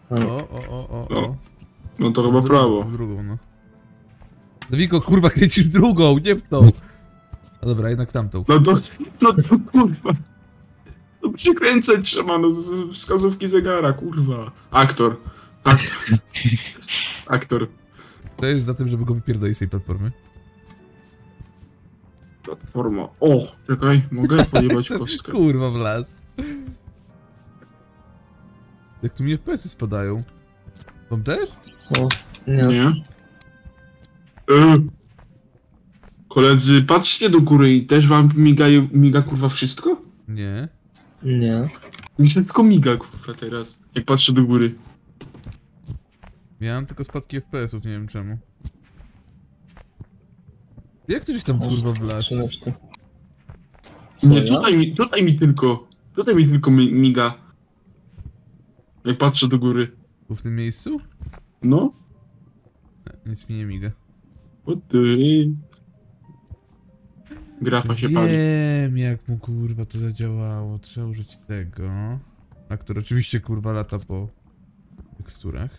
O. No to chyba prawo. Drugą, no. Dwiko, kurwa, kręcisz drugą, nie w tą. A dobra, jednak tamtą. No to kurwa. No przykręcać trzeba, no z wskazówki zegara, kurwa. Aktor. Aktor. To jest za tym, żeby go wypierdolić z tej platformy. Platforma. O, czekaj, mogę pojebać kostkę. Kurwa, w las. Jak tu mi FPS-y spadają. Wam też? O, nie. Koledzy, patrzcie do góry i też wam miga kurwa wszystko? Nie. Mi wszystko miga kurwa teraz, jak patrzę do góry. Miałem tylko spadki FPS-ów, nie wiem czemu. Jak ty się tam kurwa wlazł? Nie, tutaj mi tylko miga. Jak patrzę do góry. Bo w tym miejscu? No. Nic mi nie miga. O ty. Grafa się pali. Wiem jak mu kurwa to zadziałało. Trzeba użyć tego. A który oczywiście kurwa lata po teksturach.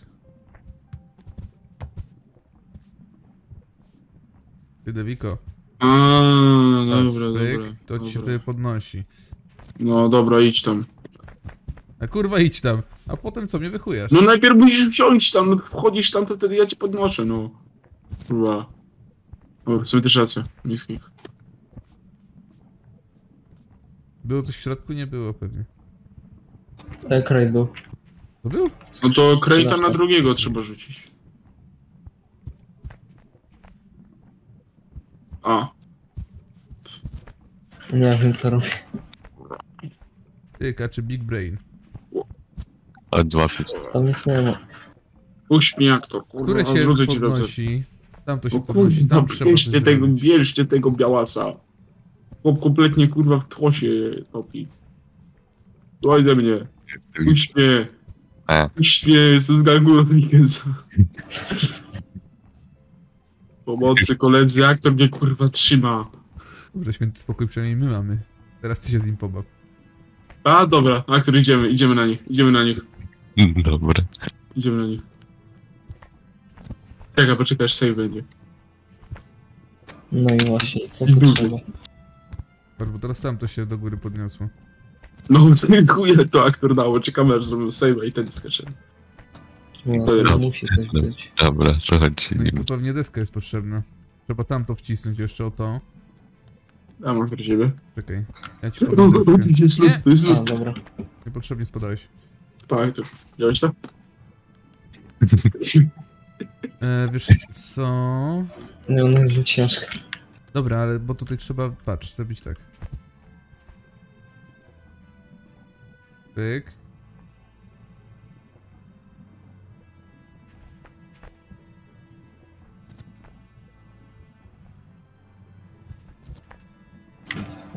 Ty Dewiko. Dobra. To ci się wtedy podnosi. No dobra, idź tam. A kurwa idź tam. A potem co, mnie wychujasz? No najpierw musisz wsiąść tam, no, wchodzisz tam, to wtedy ja cię podnoszę, no. Kurwa. O, sobie też racja, niskich. Było coś w środku? Nie było pewnie. Kraj był. To był? No to kraj tam na drugiego trzeba rzucić. A. Nie wiem co robię. Tyka czy Big Brain? Tam jest nie ma. Puść mnie jak to, kurwa. Które się podnosi? Tam to się podnosi, tam trzeba tego. Bierzcie tego białasa. Chłop kompletnie kurwa w tło się topi. Daj do mnie. Puść mnie. Puść mnie, jestem z gangu Rodrigueza. Pomocy koledzy, jak to mnie kurwa trzyma. Dobra, święty spokój, przynajmniej my mamy. Teraz ty się z nim pobaw. A dobra, aktor, idziemy na nich, Dobra. Idziemy na nich. Czekaj, poczekaj, aż save będzie. No i właśnie, co tu trzeba? Bo teraz tam to się do góry podniosło. No dziękuję, to aktor dało, czekamy aż zrobił save'a i ten skaczemy. No, to musi coś być. Dobra, przechodźcie. No i tu pewnie deska jest potrzebna. Trzeba tam to wcisnąć jeszcze o to. A mam do ciebie. Czekaj, ja ci podam deskę. Nie, to jest lód. A, dobra. Niepotrzebnie spadałeś. Tak, to wziąłeś to? Wiesz co? No ona jest za ciężka. Dobra, ale bo tutaj trzeba, patrz, zrobić tak. Pyk.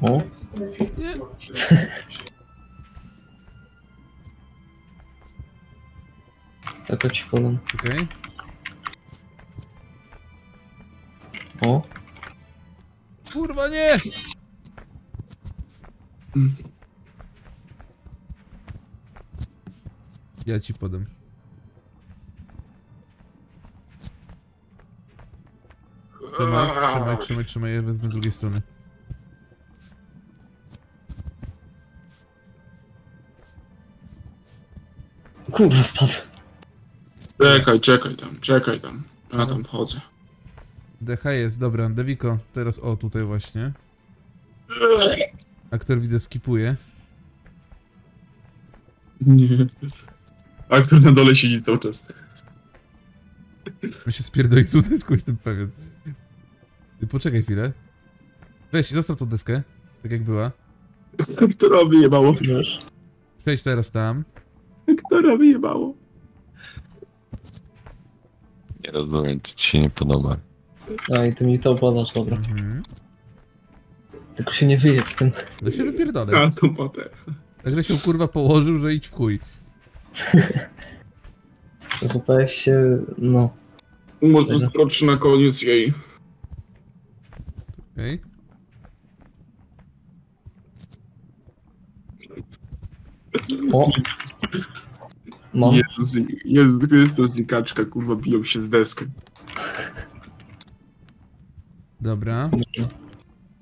O? Nie. Taka ci podam. Okej. O? Kurwa nie! Ja ci podam. Trzymaj, ja wezmę z drugiej strony. Kurwa spadł. Czekaj tam. Ja tam wchodzę. DH jest, dobra, Dewiko, teraz o tutaj właśnie. Aktor widzę skipuje. Nie. Aktor na dole siedzi cały czas. My się spierdolić z deską, jestem pewien. Ty poczekaj chwilę. Weź, zostaw tą deskę, tak jak była. Hektorowi jebało, wiesz. Przejdź teraz tam. Hektorowi jebało. Nie rozumiem, co ci się nie podoba. A i ty mi to podasz, dobra. Mhm. Tylko się nie wyjeb z tym. To się wypierdolę. A to potem. Także się kurwa położył, że idź w chuj. Złapałeś się, no. Może skocz na koniec jej. Okej. O! Mam. Jezus Chrystus i kaczka, kurwa, biją się z deską. Dobra.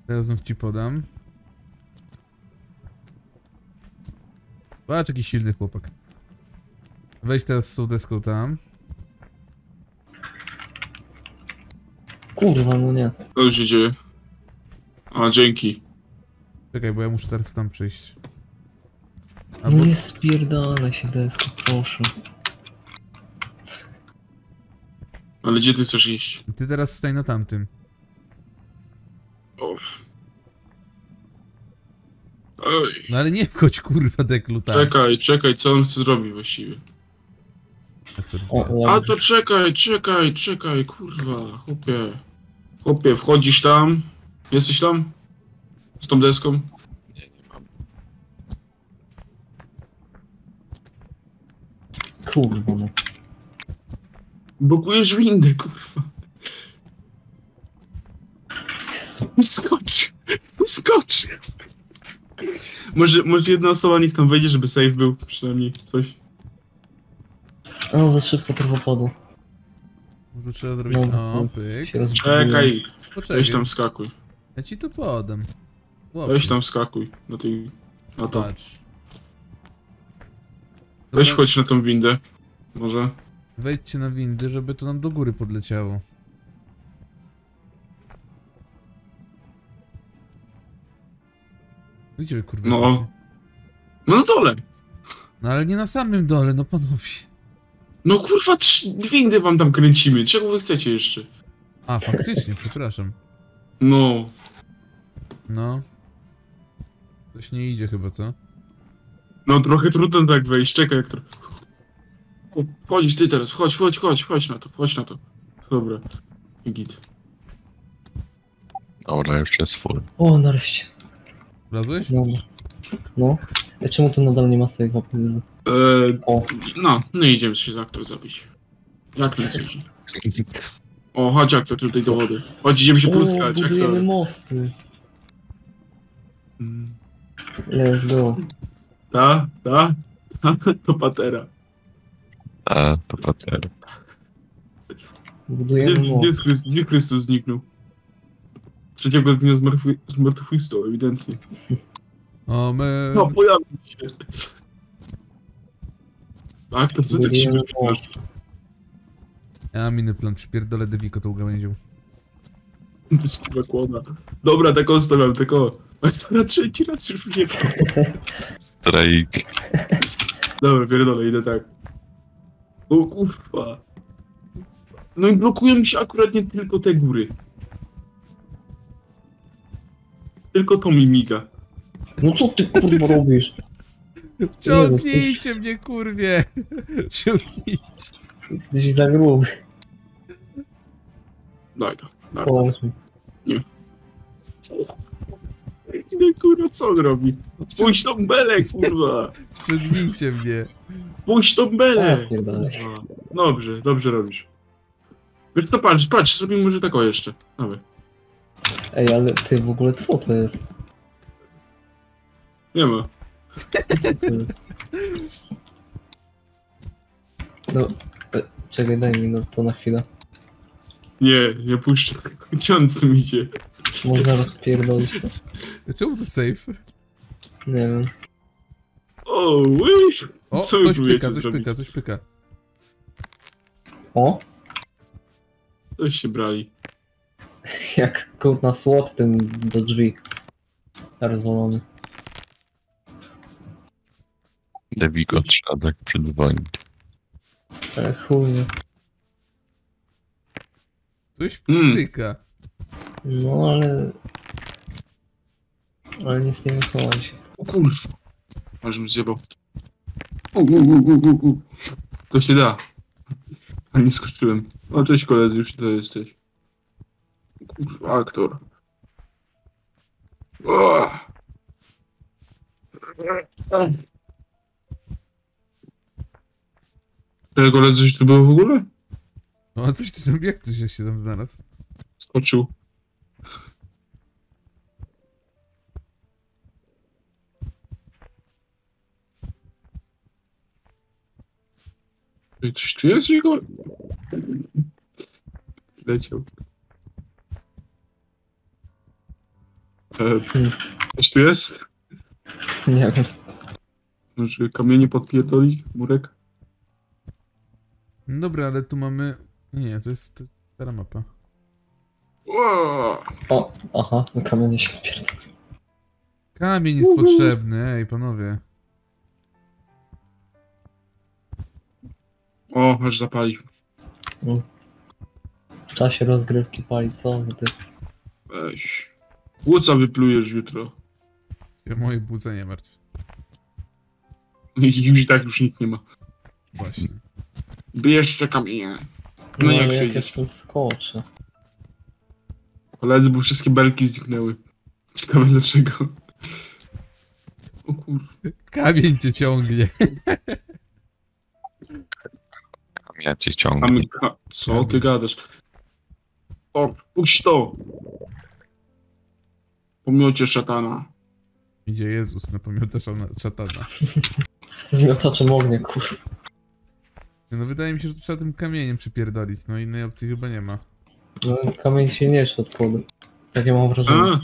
Teraz znów ci podam. Patrz, jaki silny chłopak. Wejdź teraz z tą deską tam. Kurwa, no nie. Co już się dzieje? A, dzięki. Czekaj, bo ja muszę teraz tam przyjść. Albo... Nie spierdalaj się desko, proszę. Ale gdzie ty chcesz iść? Ty teraz staj na tamtym. O. Ej. No ale nie wchodź kurwa deklu tam. Czekaj, czekaj, co on chce zrobić właściwie? O, a to czekaj, czekaj, czekaj, kurwa, chłopie. Chłopie, wchodzisz tam? Jesteś tam? Z tą deską? Nie, nie mam. Kurwa no. Blokujesz windę, kurwa. Skocz, skocz. Może jedna osoba niech tam wejdzie, żeby safe był, przynajmniej coś. No za szybko trochę padło. To trzeba zrobić... No, pyk. Czekaj, weź tam skakuj. Ja ci to podam. Łopie. Weź tam skakuj, na tej... na to. Patrz. Weź wchodź na tą windę, może. Wejdźcie na windy, żeby to nam do góry podleciało. Widzicie, kurwa. No. No na dole. No ale nie na samym dole, no panowie. No kurwa, windy wam tam kręcimy, czego wy chcecie jeszcze? A, faktycznie, przepraszam. No. No. Coś nie idzie chyba, co? No trochę trudno tak wejść, czekaj jak to... Chodź ty teraz, chodź, chodź, chodź, chodź na to. Dobra. I git. Dobra, już jest full. O, nareszcie. Wlazłeś? No. No. A czemu to nadal nie ma save'a? No, nie idziemy się za aktor zabić. Jak nie chcesz? O, chodź aktor tutaj do wody. Chodź, idziemy się pluskać. Budujemy mosty. Let's go. Ta? To patera. Ta, to patera. Budujemy mosty. Gdzie Chrystus zniknął? Trzeciego dnia zmartwychwstał, ewidentnie. Amen. No, pojawił się. Tak, to co ty się wypinasz? Ja mam inny plan, przypierdolę Deviko tą gałęzią. To jest kurwa kłona. Dobra, tak ostawiam, tylko... A to na trzeci raz już nie było. Strajk. Dobra, pierdolę, idę tak. O kurwa. No i blokują mi się akurat nie tylko te góry. Tylko to mi miga. No co ty kurwa robisz? Ciągnijcie mnie kurwie! Ciągnijcie! Jesteś za gruby. Daj to, daj to. Nie. Nie kurwa, co on robi? Puść tą belę kurwa! Ciągnijcie mnie! Puść tą belę! Dobrze, dobrze robisz. Wiesz co, patrz, patrz, zrobimy może tak o jeszcze. Dawaj. Ej, ale ty w ogóle co to jest? Nie ma. Co to jest? No, czekaj, daj mi to na chwilę. Nie, nie puszczę. Ciąc mi idzie. Można rozpierdolić to. Czemu to safe? Nie wiem. O, łyż! O, coś pyka, coś zrobić? Pyka, coś pyka. O? Coś się brali. Jak kurna słod tym do drzwi. Rozwalony. Deviko trzeba tak przedzwonić. Ale chujnie. Coś pyka. No ale... Ale nic nie wychodzi. O kurwa. Aż bym zjebał. To się da. A nie skoczyłem. No cześć koledzy, już tutaj jesteś. Kurwa, aktor. Tyle koledzy, coś tu było w ogóle? No a coś ty zrobił, jak ktoś się tam znalazł? Skoczył. Coś tu jest, Igor? Leciał. Coś tu jest? Nie wiem. Może kamienie podpierdoli, murek? Dobra, ale tu mamy... Nie, to jest stara mapa. Wow. O, aha, kamienie się spierdoli. Kamień jest potrzebny, ej panowie. O, aż zapalił. W czasie rozgrywki pali, co za ty? Weź. Buca wyplujesz jutro. Ja moje buca nie martw. I już tak już nikt nie ma. Właśnie. Bierz, czekam i nie. No jak się jak jestem skoczę. Koledzy, bo wszystkie belki zniknęły. Ciekawe dlaczego. O kurwa. Kamień cię ciągnie. Ja cię ciągnę. Co ty gadasz? O, puść to! Pomiocie szatana. Idzie Jezus na pomiotę szatana. Z miotaczem ognia, kurwa. No wydaje mi się, że tu trzeba tym kamieniem przypierdolić, no innej opcji chyba nie ma. No kamień silniejszy od kłody. Takie mam wrażenie. A.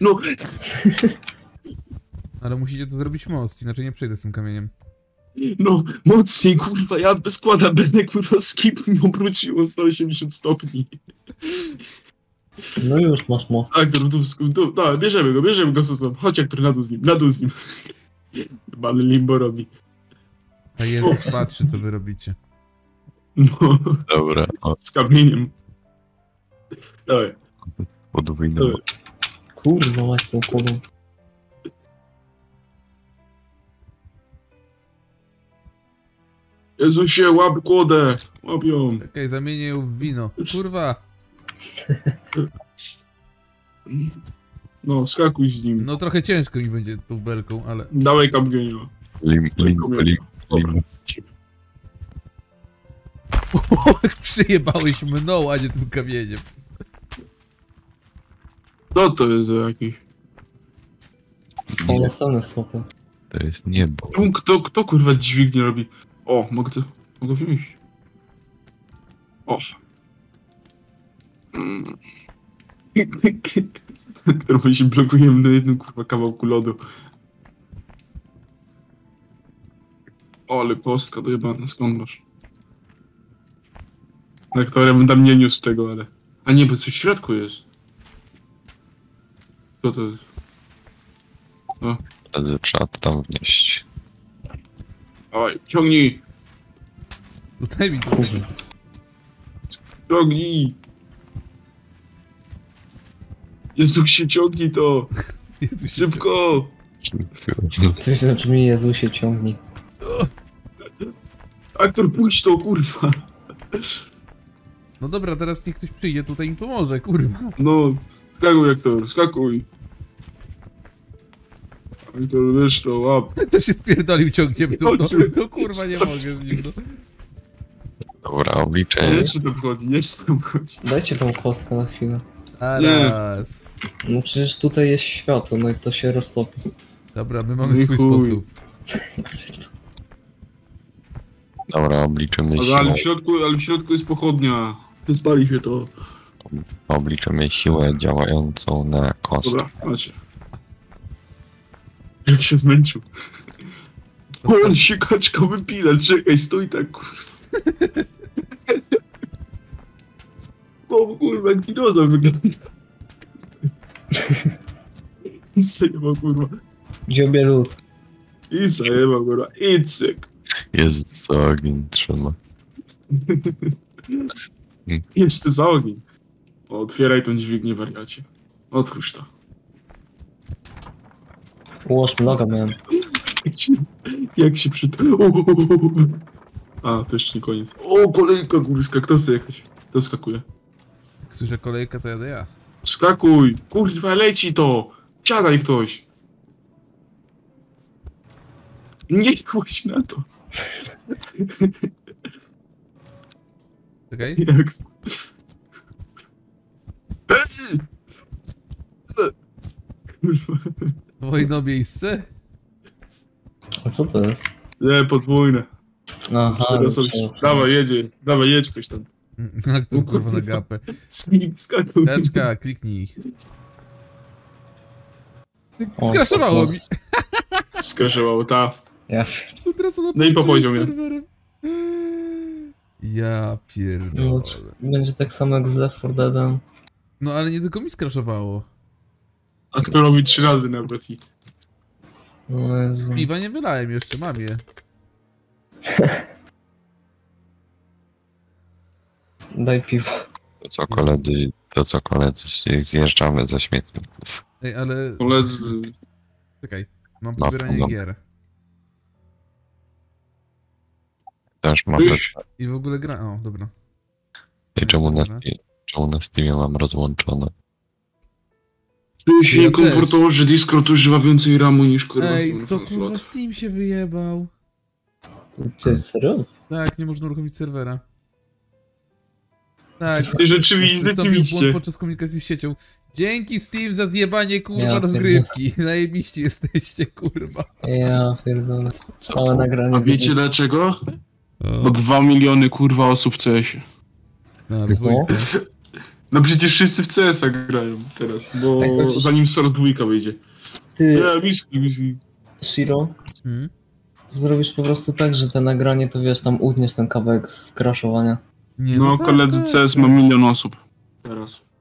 No! Ale musicie to zrobić most, inaczej nie przejdę z tym kamieniem. No, mocniej kurwa, ja bez składa będę kurwa skip mi obróciło 180 stopni. No już masz most. Tak, no, bierzemy go sobą. Chodź jak który na dół z nim. Pan Limbo robi. A Jezus patrzy co wy robicie. No. Dobra. O. Z kamieniem. Dawaj. Podwójna. Kurwa, masz tą kodą. Jezusie, łap kłodę! Łap ją! Okej, zamienię ją w wino. Kurwa! No, skakuj z nim. No trochę ciężko mi będzie tą belką, ale... Dawaj kampioniu. Lim. Przyjebałeś mną, a nie tym kamieniem. Co to jest za jakiś? One same słowa. To jest niebo. Kto kurwa dźwignię robi? O, mogę wyjść. O. Trochę się blokujemy na jednym kurwa kawałku lodu. O, ale postka to chyba na skąd masz. Na które ja bym tam nie niósł tego, ale... A nie, bo coś w środku jest. Co to jest? O. Ale trzeba tam wnieść. Oj, ciągnij! Tutaj mi kurwa. Ciągnij! Jezusie, ciągnij to! Jezusie, szybko! Coś znaczy mi Jezusie, ciągnij. Aktor, puść to, kurwa! No dobra, teraz niech ktoś przyjdzie tutaj im pomoże, kurwa. No, skakuj aktor, skakuj! To wiesz, to łap. Co się spierdolił ciągiem w dół, no kurwa nie mogę z nim, no. Dobra, obliczę. Nie jeszcze tam wchodzi. Dajcie tą kostkę na chwilę. Zaraz. No przecież tutaj jest światło, no i to się roztopi. Dobra, my mamy swój sposób. Dobra, obliczymy siłę. Ale w środku jest pochodnia. Spali się to. Obliczymy siłę działającą na kostkę. Dobra, macie. Jak się zmęczył. O, on się kaczka wypina, czekaj, stój tak, kurwa. O kurwa, jak dinozaur wygląda. I zajeba, kurwa. Dziębielu. I zajeba, kurwa, Icek. Jezu, za ogień trzyma. Jeszcze za ogień. Otwieraj tą dźwignię, wariacie. Otwórz to. Ułóż bloga miałem. Jak się przy... A, to jeszcze nie koniec. O, kolejka górska, kto chce jechać? Kto skakuje? Jak słyszę kolejkę, to jadę ja. Skakuj! Kurwa, leci to! Siadaj ktoś! Nie kłóć na to. Okej? Okay. Jak... Podwójne miejsce? A co to jest? Nie, podwójne. Aha. Dawaj, jedzie. Dawaj, jedź ktoś tam. Na tu kurwa na gapę. Skakuj. Teczka, kliknij. Skraszowało mi. Skraszowało, ta. Ja. No i po poziomie. Ja pierdolę. Będzie tak samo jak z Left 4 Dead. No ale nie tylko mi skraszowało. A kto robi 3 razy nawet hit? Piwa nie wylałem jeszcze, mam je. Daj piwo. To co koledzy, zjeżdżamy ze śmietników. Ej, ale... Koledzy... Czekaj, mam pobieranie gier. Też mam... I w ogóle gra... O, dobra. I czemu na Steamie mam rozłączone? Czuję się niekomfortowo, że Discord używa więcej ramu niż kurwa. Ej, to kurwa Steam się wyjebał. Serio? Tak, nie można uruchomić serwera. Tak. Rzeczywiście. Błąd podczas komunikacji z siecią. Dzięki Steam za zjebanie kurwa rozgrywki. Najebiście jesteście kurwa. Ja pierdolę. Całe nagranie. A wiecie dlaczego? Bo 2 miliony kurwa osób w CS-ie. No przecież wszyscy w CS-a grają teraz, bo zanim Source 2 wyjdzie. Ty, Shiro, zrobisz po prostu tak, że te nagranie to wiesz, tam utniesz ten kawałek z crashowania. No koledzy, CS ma 1 milion osób teraz.